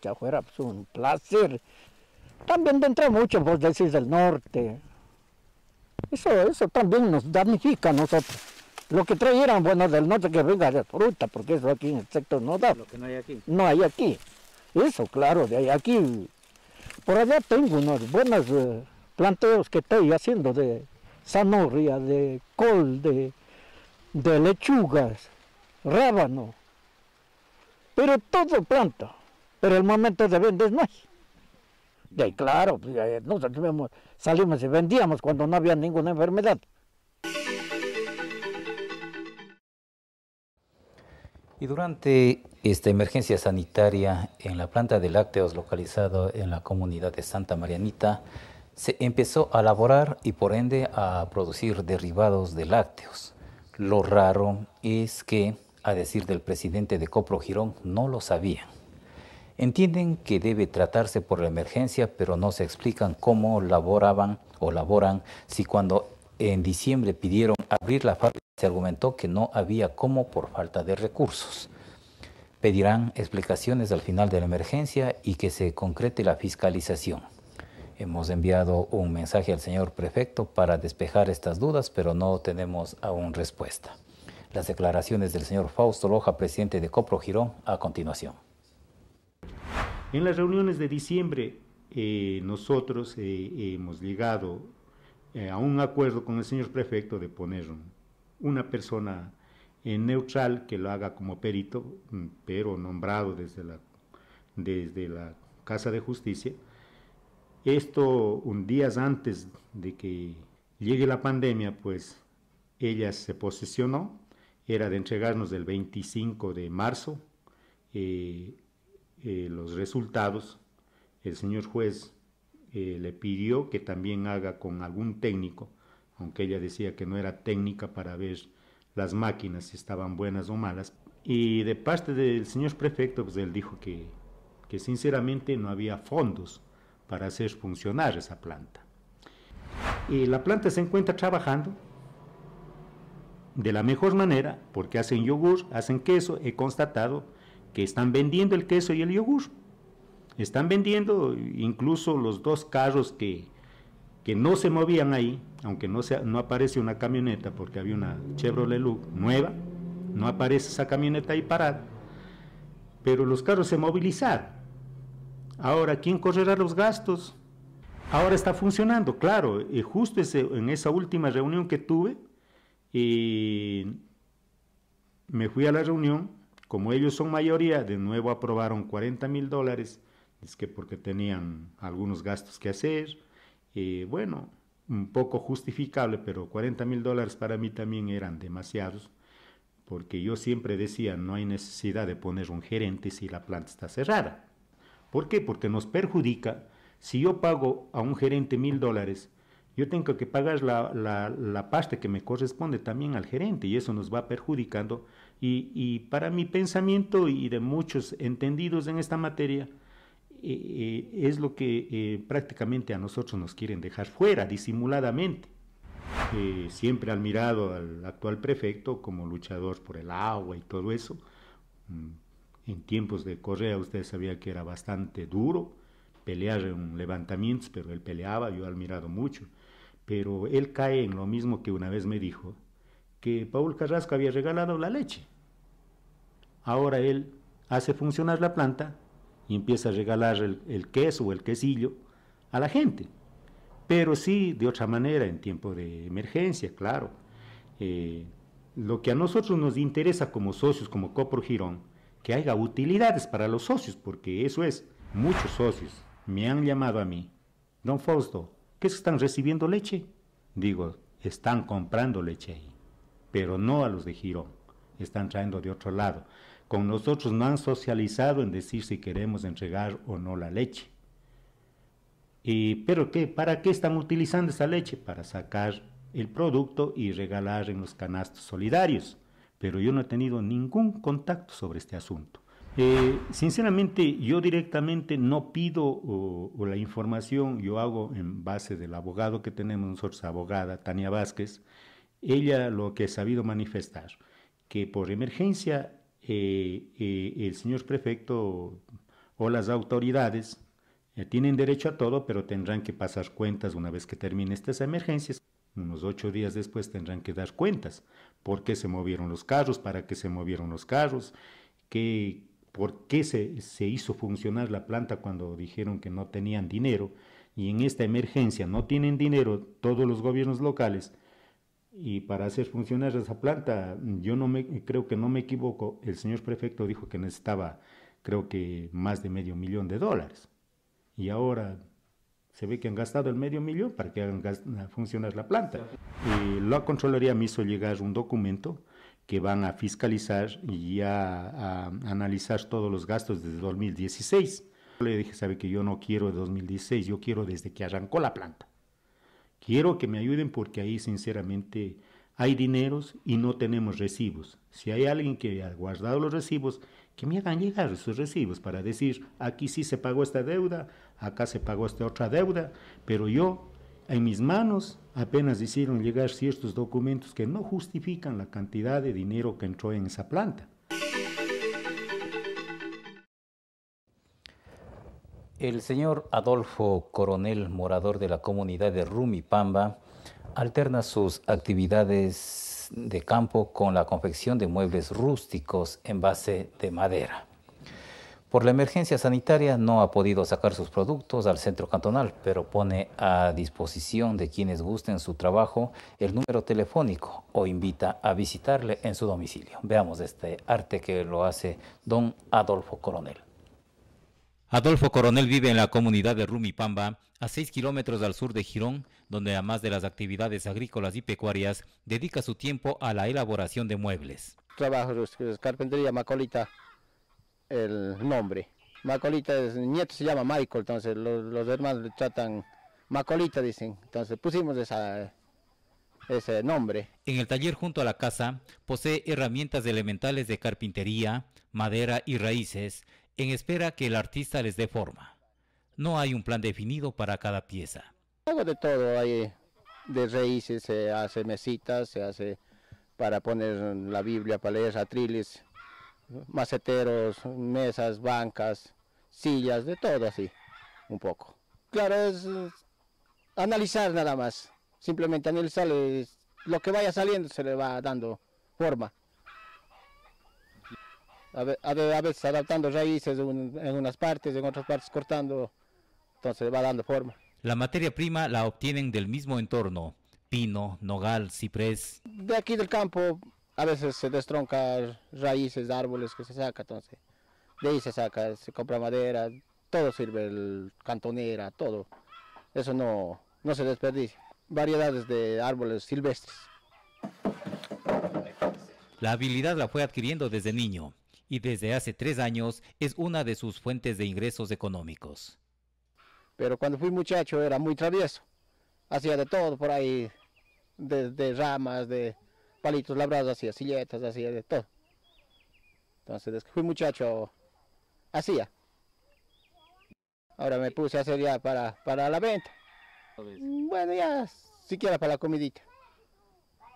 ya fuera pues, un placer. También entra mucho, vos decís, del norte, eso también nos damnifica a nosotros. Lo que trajeran, bueno, del norte que venga de fruta, porque eso aquí en el sector no da. Lo que no hay aquí. No hay aquí, eso claro, de aquí. Por allá tengo unos buenos planteos que estoy haciendo de zanahoria, de col, de lechugas, rábano, pero todo planta, pero el momento de vender no hay. Y ahí, claro, pues, nosotros salimos y vendíamos cuando no había ninguna enfermedad. Y durante esta emergencia sanitaria en la planta de lácteos localizada en la comunidad de Santa Marianita, se empezó a elaborar y por ende a producir derivados de lácteos. Lo raro es que, a decir del presidente de Copro Girón, no lo sabían. Entienden que debe tratarse por la emergencia, pero no se explican cómo laboraban o laboran si cuando en diciembre pidieron abrir la fábrica se argumentó que no había cómo por falta de recursos. Pedirán explicaciones al final de la emergencia y que se concrete la fiscalización. Hemos enviado un mensaje al señor prefecto para despejar estas dudas, pero no tenemos aún respuesta. Las declaraciones del señor Fausto Loja, presidente de Copro Girón, a continuación. En las reuniones de diciembre nosotros hemos llegado a un acuerdo con el señor prefecto de poner una persona neutral que lo haga como perito, pero nombrado desde la Casa de Justicia. Esto, un días antes de que llegue la pandemia, pues ella se posesionó, era de entregarnos el 25 de marzo los resultados. El señor juez le pidió que también haga con algún técnico, aunque ella decía que no era técnica para ver las máquinas si estaban buenas o malas. Y de parte del señor prefecto, pues él dijo que sinceramente no había fondos para hacer funcionar esa planta. Y la planta se encuentra trabajando de la mejor manera, porque hacen yogur, hacen queso. He constatado que están vendiendo el queso y el yogur. Están vendiendo incluso los dos carros que no se movían ahí, aunque no aparece una camioneta, porque había una Chevrolet Look nueva, no aparece esa camioneta ahí parada, pero los carros se movilizaron. Ahora, ¿quién correrá los gastos? Ahora está funcionando, claro. Justo en esa última reunión que tuve, me fui a la reunión. Como ellos son mayoría, de nuevo aprobaron $40.000, es que porque tenían algunos gastos que hacer. Bueno, un poco justificable, pero $40.000 para mí también eran demasiados, porque yo siempre decía, no hay necesidad de poner un gerente si la planta está cerrada. ¿Por qué? Porque nos perjudica. Si yo pago a un gerente $1.000, yo tengo que pagar la parte que me corresponde también al gerente, y eso nos va perjudicando. Y para mi pensamiento y de muchos entendidos en esta materia, es lo que prácticamente a nosotros nos quieren dejar fuera, disimuladamente. Siempre han mirado al actual prefecto como luchador por el agua y todo eso. En tiempos de Correa, usted sabía que era bastante duro pelear en levantamientos, pero él peleaba, yo he admirado mucho. Pero él cae en lo mismo que una vez me dijo, que Paul Carrasco había regalado la leche. Ahora él hace funcionar la planta y empieza a regalar el queso o el quesillo a la gente. Pero sí, de otra manera, en tiempo de emergencia, claro. Lo que a nosotros nos interesa como socios, como Copro Girón, que haya utilidades para los socios, porque eso es. Muchos socios me han llamado a mí, don Fausto, ¿qué es que están recibiendo leche? Digo, están comprando leche ahí, pero no a los de Girón, están trayendo de otro lado. Con nosotros no han socializado en decir si queremos entregar o no la leche. ¿Pero qué? ¿Para qué están utilizando esa leche? Para sacar el producto y regalar en los canastos solidarios. Pero yo no he tenido ningún contacto sobre este asunto. Sinceramente, yo directamente no pido o la información, yo hago en base del abogado que tenemos nosotros, abogada Tania Vázquez. Ella lo que ha sabido manifestar, que por emergencia el señor prefecto o las autoridades tienen derecho a todo, pero tendrán que pasar cuentas una vez que termine estas emergencias. Unos 8 días después tendrán que dar cuentas. ¿Por qué se movieron los carros? ¿Para qué se movieron los carros? ¿Por qué se hizo funcionar la planta cuando dijeron que no tenían dinero? Y en esta emergencia no tienen dinero todos los gobiernos locales. y para hacer funcionar esa planta. Yo no me, creo que no me equivoco, el señor prefecto dijo que necesitaba, creo que más de $500,000, y ahora se ve que han gastado el $500,000 para que hagan funcionar la planta. Y la Contraloría me hizo llegar un documento que van a fiscalizar y a analizar todos los gastos desde 2016. Le dije, sabe que yo no quiero de 2016, yo quiero desde que arrancó la planta. Quiero que me ayuden porque ahí sinceramente hay dineros y no tenemos recibos. Si hay alguien que ha guardado los recibos, que me hagan llegar esos recibos para decir, aquí sí se pagó esta deuda, acá se pagó esta otra deuda, pero yo, en mis manos, apenas hicieron llegar ciertos documentos que no justifican la cantidad de dinero que entró en esa planta. El señor Adolfo Coronel, morador de la comunidad de Rumipamba, alterna sus actividades de campo con la confección de muebles rústicos en base de madera. Por la emergencia sanitaria no ha podido sacar sus productos al centro cantonal, pero pone a disposición de quienes gusten su trabajo el número telefónico o invita a visitarle en su domicilio. Veamos este arte que lo hace don Adolfo Coronel. Adolfo Coronel vive en la comunidad de Rumipamba, a 6 kilómetros al sur de Girón, donde además de las actividades agrícolas y pecuarias, dedica su tiempo a la elaboración de muebles. Trabajo de carpintería, Macolita, el nombre. Macolita, el nieto se llama Michael, entonces los hermanos le tratan Macolita, dicen. Entonces pusimos ese nombre. En el taller junto a la casa, posee herramientas elementales de carpintería, madera y raíces, en espera que el artista les dé forma. No hay un plan definido para cada pieza. Hago de todo, hay de raíces, se hace mesitas, se hace para poner la Biblia, para leer, atriles, maceteros, mesas, bancas, sillas, de todo así, un poco. Claro, es analizar nada más, simplemente analizar, lo que vaya saliendo se le va dando forma. A veces adaptando raíces en unas partes, en otras partes cortando, entonces va dando forma. La materia prima la obtienen del mismo entorno, pino, nogal, ciprés. De aquí del campo a veces se destronca raíces de árboles que se saca, entonces de ahí se saca, se compra madera, todo sirve, cantonera, todo. Eso no se desperdicia. Variedades de árboles silvestres. La habilidad la fue adquiriendo desde niño, y desde hace 3 años es una de sus fuentes de ingresos económicos. Pero cuando fui muchacho era muy travieso, hacía de todo por ahí, de ramas, de palitos labrados, hacía silletas, hacía de todo. Entonces desde que fui muchacho hacía. Ahora me puse a hacer ya para la venta. Bueno, ya siquiera para la comidita,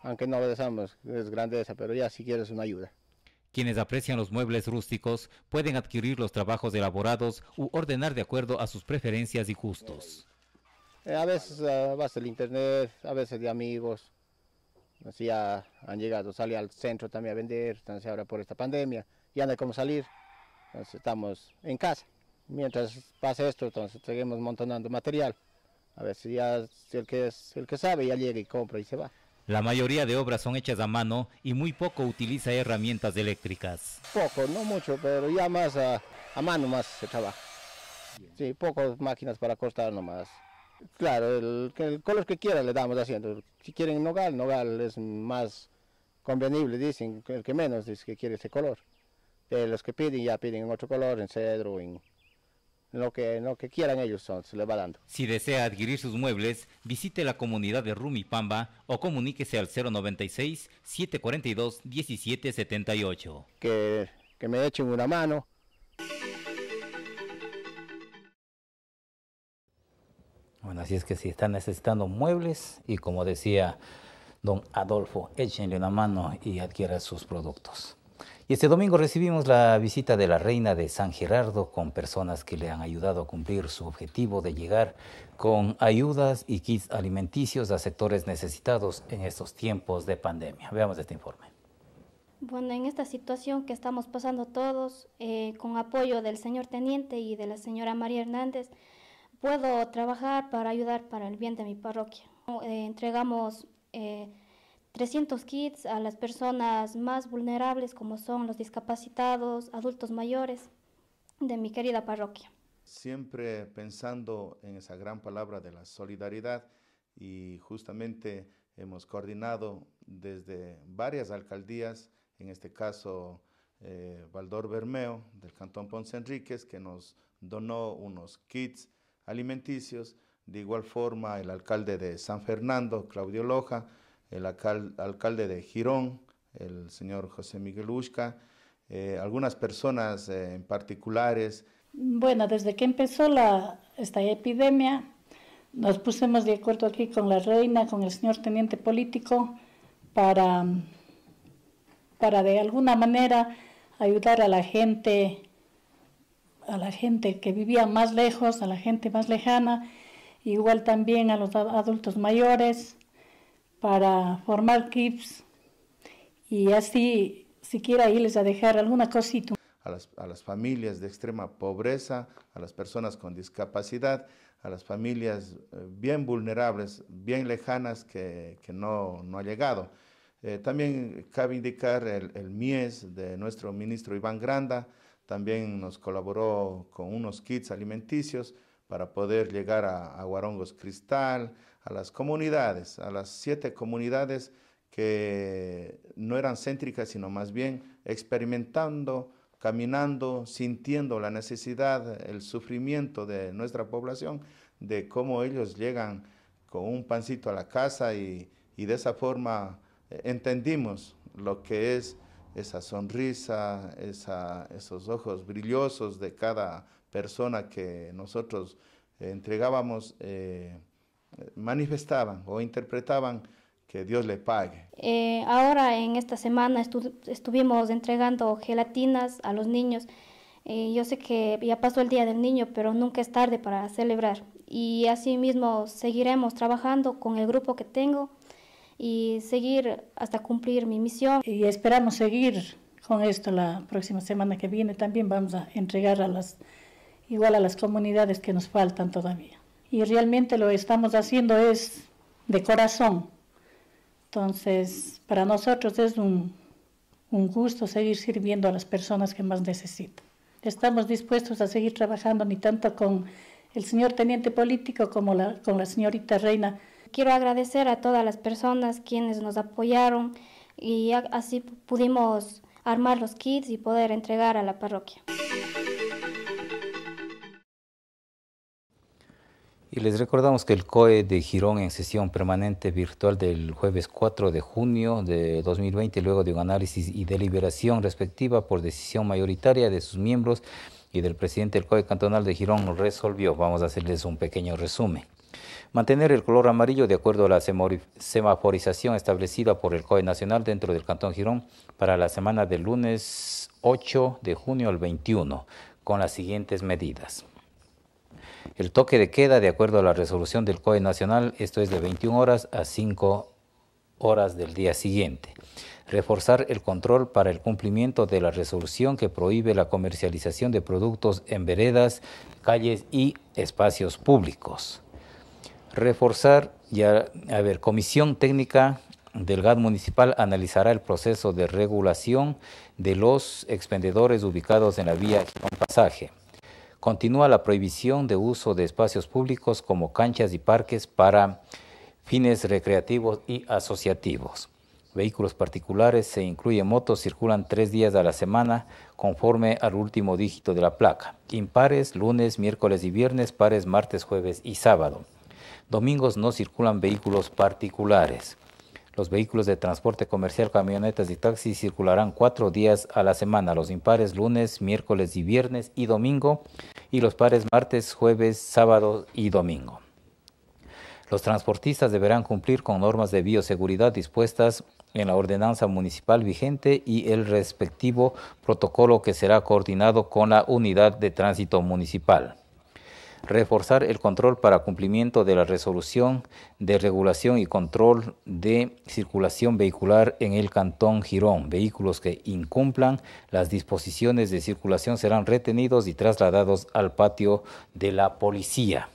aunque no obedezamos, es grandeza, pero ya siquiera es una ayuda. Quienes aprecian los muebles rústicos pueden adquirir los trabajos elaborados u ordenar de acuerdo a sus preferencias y gustos. A veces vas al internet, a veces de amigos. Así ya han llegado, sale al centro también a vender, entonces ahora por esta pandemia, ya no hay cómo salir, entonces estamos en casa. Mientras pasa esto, entonces seguimos montonando material. A veces ya el que sabe ya llega y compra y se va. La mayoría de obras son hechas a mano y muy poco utiliza herramientas eléctricas. Poco, no mucho, pero ya más a mano más se trabaja. Sí, pocas máquinas para cortar nomás. Claro, el color que quiera le damos haciendo. Si quieren nogal, nogal es más convenible, dicen. El que menos dice que quiere ese color. Los que piden ya piden en otro color, en cedro, en... Lo que quieran ellos son, se les va dando. Si desea adquirir sus muebles, visite la comunidad de Rumipamba o comuníquese al 096-742-1778. Que me echen una mano. Bueno, así es que si están necesitando muebles, y como decía don Adolfo, échenle una mano y adquiera sus productos. Y este domingo recibimos la visita de la reina de San Gerardo con personas que le han ayudado a cumplir su objetivo de llegar con ayudas y kits alimenticios a sectores necesitados en estos tiempos de pandemia. Veamos este informe. Bueno, en esta situación que estamos pasando todos, con apoyo del señor teniente y de la señora María Hernández, puedo trabajar para ayudar para el bien de mi parroquia. Entregamos 300 kits a las personas más vulnerables como son los discapacitados, adultos mayores de mi querida parroquia. Siempre pensando en esa gran palabra de la solidaridad, y justamente hemos coordinado desde varias alcaldías, en este caso Valdor Bermeo del Cantón Ponce Enríquez, que nos donó unos kits alimenticios. De igual forma el alcalde de San Fernando, Claudio Loja, el alcalde de Girón, el señor José Miguel Ushka, algunas personas en particulares. Bueno, desde que empezó esta epidemia nos pusimos de acuerdo aquí con la reina, con el señor teniente político, para de alguna manera ayudar a la gente que vivía más lejos, a la gente más lejana, igual también a los adultos mayores, para formar kits y así siquiera irles a dejar alguna cosita. A las familias de extrema pobreza, a las personas con discapacidad, a las familias bien vulnerables, bien lejanas que no ha llegado. También cabe indicar el MIES de nuestro ministro Iván Granda, también nos colaboró con unos kits alimenticios para poder llegar a Guarongos Cristal, a las comunidades, a las 7 comunidades que no eran céntricas, sino más bien experimentando, caminando, sintiendo la necesidad, el sufrimiento de nuestra población, de cómo ellos llegan con un pancito a la casa y de esa forma entendimos lo que es esa sonrisa, esos ojos brillosos de cada persona que nosotros entregábamos, manifestaban o interpretaban que Dios le pague. Ahora en esta semana estuvimos entregando gelatinas a los niños. Yo sé que ya pasó el Día del Niño, pero nunca es tarde para celebrar. Y asimismo seguiremos trabajando con el grupo que tengo y seguir hasta cumplir mi misión. Y esperamos seguir con esto la próxima semana que viene. También vamos a entregar igual a las comunidades que nos faltan todavía. Y realmente lo estamos haciendo es de corazón. Entonces, para nosotros es un gusto seguir sirviendo a las personas que más necesitan. Estamos dispuestos a seguir trabajando, ni tanto con el señor teniente político como con la señorita reina. Quiero agradecer a todas las personas quienes nos apoyaron y así pudimos armar los kits y poder entregar a la parroquia. Y les recordamos que el COE de Girón, en sesión permanente virtual del jueves 4 de junio de 2020, luego de un análisis y deliberación respectiva por decisión mayoritaria de sus miembros y del presidente del COE cantonal de Girón, resolvió, vamos a hacerles un pequeño resumen: mantener el color amarillo de acuerdo a la semaforización establecida por el COE nacional dentro del Cantón Girón para la semana del lunes 8 de junio al 21, con las siguientes medidas. El toque de queda de acuerdo a la resolución del COE nacional, esto es de 21 horas a 5 horas del día siguiente. Reforzar el control para el cumplimiento de la resolución que prohíbe la comercialización de productos en veredas, calles y espacios públicos. Reforzar, comisión técnica del GAD municipal analizará el proceso de regulación de los expendedores ubicados en la vía Girón Pasaje. Continúa la prohibición de uso de espacios públicos como canchas y parques para fines recreativos y asociativos. Vehículos particulares, se incluyen motos, circulan 3 días a la semana conforme al último dígito de la placa. Impares, lunes, miércoles y viernes; pares, martes, jueves y sábado. Domingos no circulan vehículos particulares. Los vehículos de transporte comercial, camionetas y taxis circularán 4 días a la semana, los impares lunes, miércoles y viernes y domingo, y los pares martes, jueves, sábado y domingo. Los transportistas deberán cumplir con normas de bioseguridad dispuestas en la ordenanza municipal vigente y el respectivo protocolo que será coordinado con la unidad de tránsito municipal. Reforzar el control para cumplimiento de la resolución de regulación y control de circulación vehicular en el Cantón Girón. Vehículos que incumplan las disposiciones de circulación serán retenidos y trasladados al patio de la policía.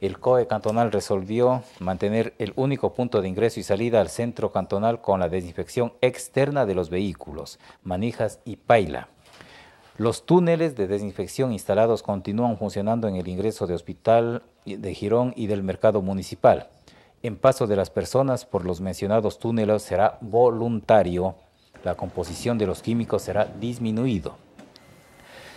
el COE cantonal resolvió mantener el único punto de ingreso y salida al centro cantonal con la desinfección externa de los vehículos, manijas y paila. Los túneles de desinfección instalados continúan funcionando en el ingreso de Hospital de Girón y del Mercado Municipal. En paso de las personas por los mencionados túneles será voluntario. La composición de los químicos será disminuido.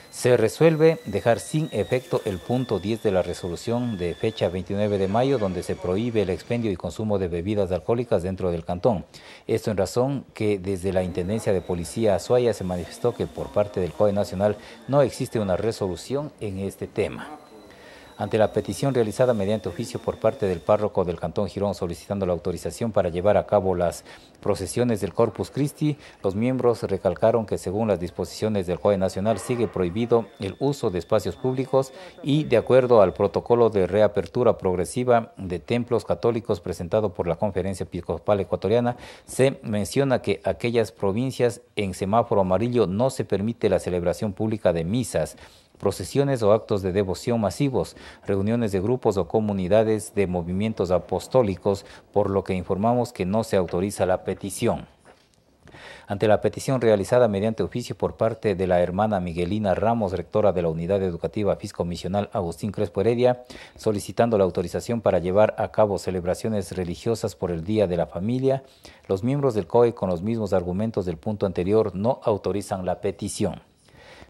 Se resuelve dejar sin efecto el punto 10 de la resolución de fecha 29 de mayo, donde se prohíbe el expendio y consumo de bebidas alcohólicas dentro del cantón. Esto en razón que desde la Intendencia de Policía Azuay se manifestó que por parte del COE Nacional no existe una resolución en este tema. Ante la petición realizada mediante oficio por parte del párroco del Cantón Girón solicitando la autorización para llevar a cabo las procesiones del Corpus Christi, los miembros recalcaron que según las disposiciones del COE Nacional sigue prohibido el uso de espacios públicos y de acuerdo al protocolo de reapertura progresiva de templos católicos presentado por la Conferencia Episcopal Ecuatoriana, se menciona que aquellas provincias en semáforo amarillo no se permite la celebración pública de misas, procesiones o actos de devoción masivos, reuniones de grupos o comunidades de movimientos apostólicos, por lo que informamos que no se autoriza la petición. Ante la petición realizada mediante oficio por parte de la hermana Miguelina Ramos, rectora de la Unidad Educativa Fiscomisional Agustín Crespo Heredia, solicitando la autorización para llevar a cabo celebraciones religiosas por el Día de la Familia, los miembros del COE con los mismos argumentos del punto anterior no autorizan la petición.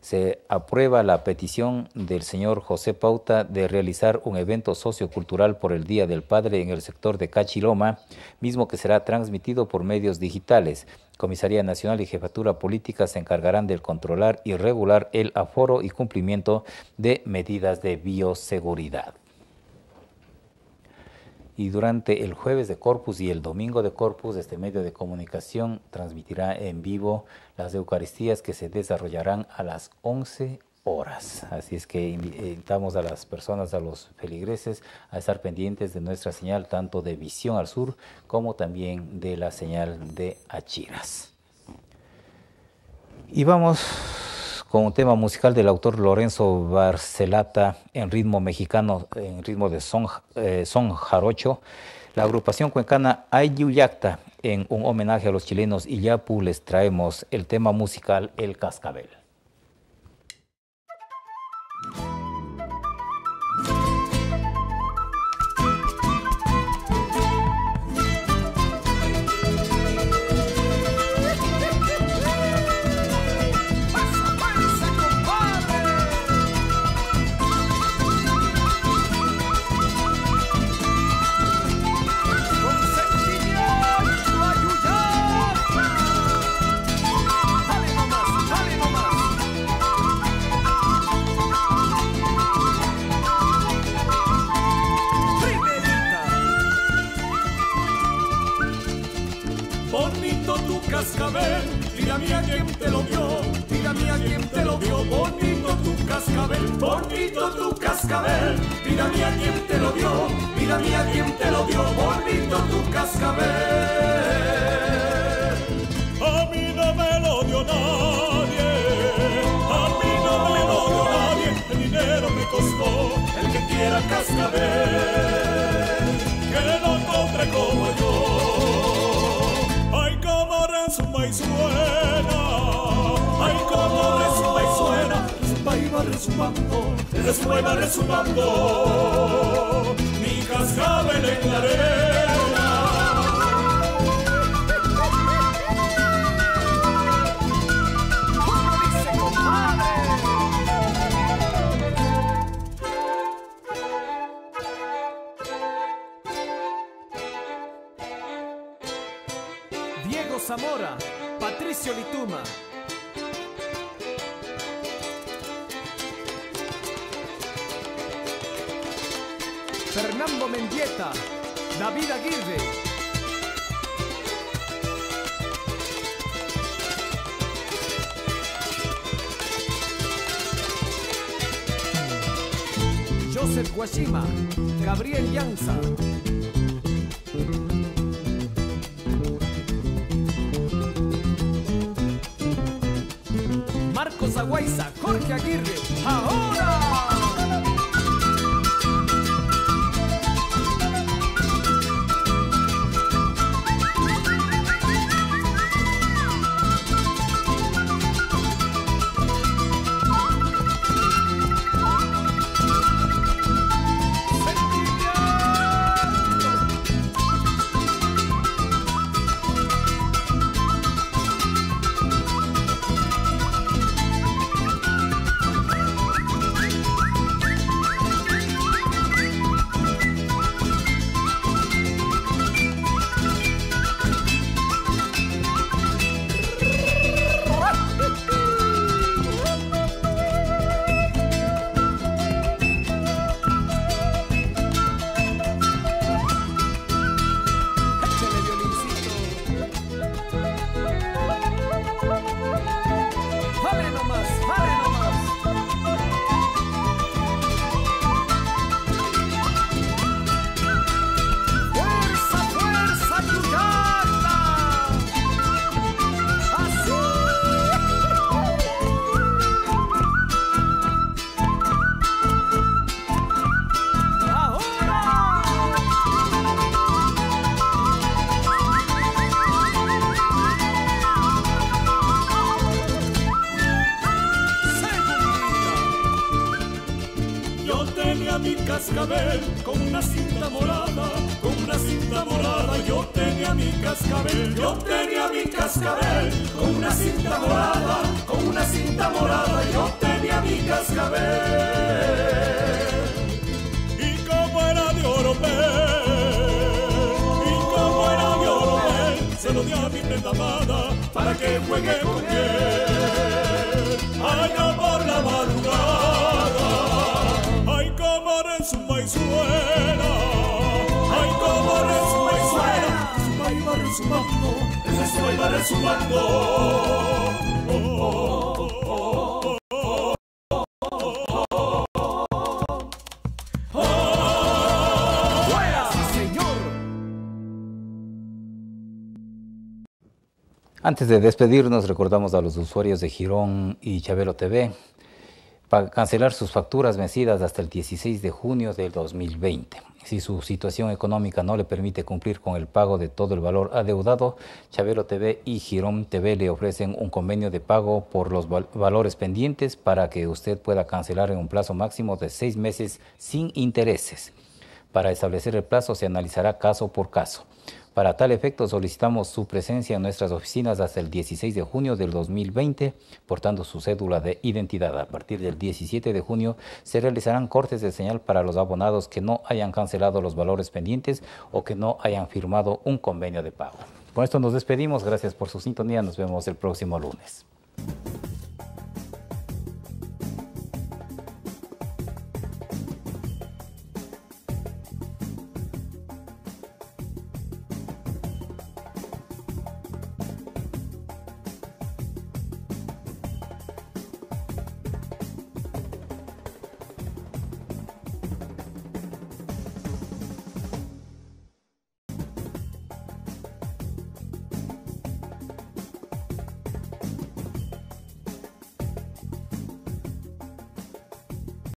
Se aprueba la petición del señor José Pauta de realizar un evento sociocultural por el Día del Padre en el sector de Cachiloma, mismo que será transmitido por medios digitales. Comisaría Nacional y Jefatura Política se encargarán del controlar y regular el aforo y cumplimiento de medidas de bioseguridad. Y durante el jueves de Corpus y el domingo de Corpus, este medio de comunicación transmitirá en vivo las Eucaristías que se desarrollarán a las 11 horas. Así es que invitamos a las personas, a los feligreses, a estar pendientes de nuestra señal, tanto de Visión al Sur como también de la señal de Achiras. Y vamos con un tema musical del autor Lorenzo Barcelata en ritmo mexicano, en ritmo de son jarocho. La agrupación cuencana Ayuyacta, en un homenaje a los chilenos Iyapu, les traemos el tema musical El Cascabel. Cascabel, tira mía quien te lo dio, tira mía quien te lo dio, bonito tu cascabel, bonito tu cascabel, tira mía quien te lo dio, tira mía quien te lo dio, bonito tu cascabel. A mí no me lo dio nadie, a mí no me lo dio nadie, el dinero me costó, el que quiera cascabel, que lo compre como yo. Resuma y suena, ay como resuma y suena, resuma y va resumando, resuma y va resumando, mi cascabel en la arena. ¿Cómo dice, compadre? Diego Zamora, Patricio Lituma. Fernando Mendieta, David Aguirre. Joseph Guashima, Gabriel Yanza. Marcos Aguaiza, Jorge Aguirre, ahora. cascabel con una cinta morada, con una cinta morada. Yo tenía mi cascabel, yo tenía mi cascabel con una cinta morada, con una cinta morada. Yo tenía mi cascabel. Y como era de oro, y como era de oro, se lo di a mi prenda amada para que juegue con él. Allá por la madrugada, ay, como en su maizuela, ay, como en su maizuela, su maizuela, su mando. Antes de despedirnos, recordamos a los usuarios de Girón y Chabelo TV para cancelar sus facturas vencidas hasta el 16 de junio del 2020. Si su situación económica no le permite cumplir con el pago de todo el valor adeudado, Chabelo TV y Girón TV le ofrecen un convenio de pago por los valores pendientes para que usted pueda cancelar en un plazo máximo de 6 meses sin intereses. Para establecer el plazo se analizará caso por caso. Para tal efecto solicitamos su presencia en nuestras oficinas hasta el 16 de junio del 2020, portando su cédula de identidad. A partir del 17 de junio se realizarán cortes de señal para los abonados que no hayan cancelado los valores pendientes o que no hayan firmado un convenio de pago. Con esto nos despedimos. Gracias por su sintonía. Nos vemos el próximo lunes.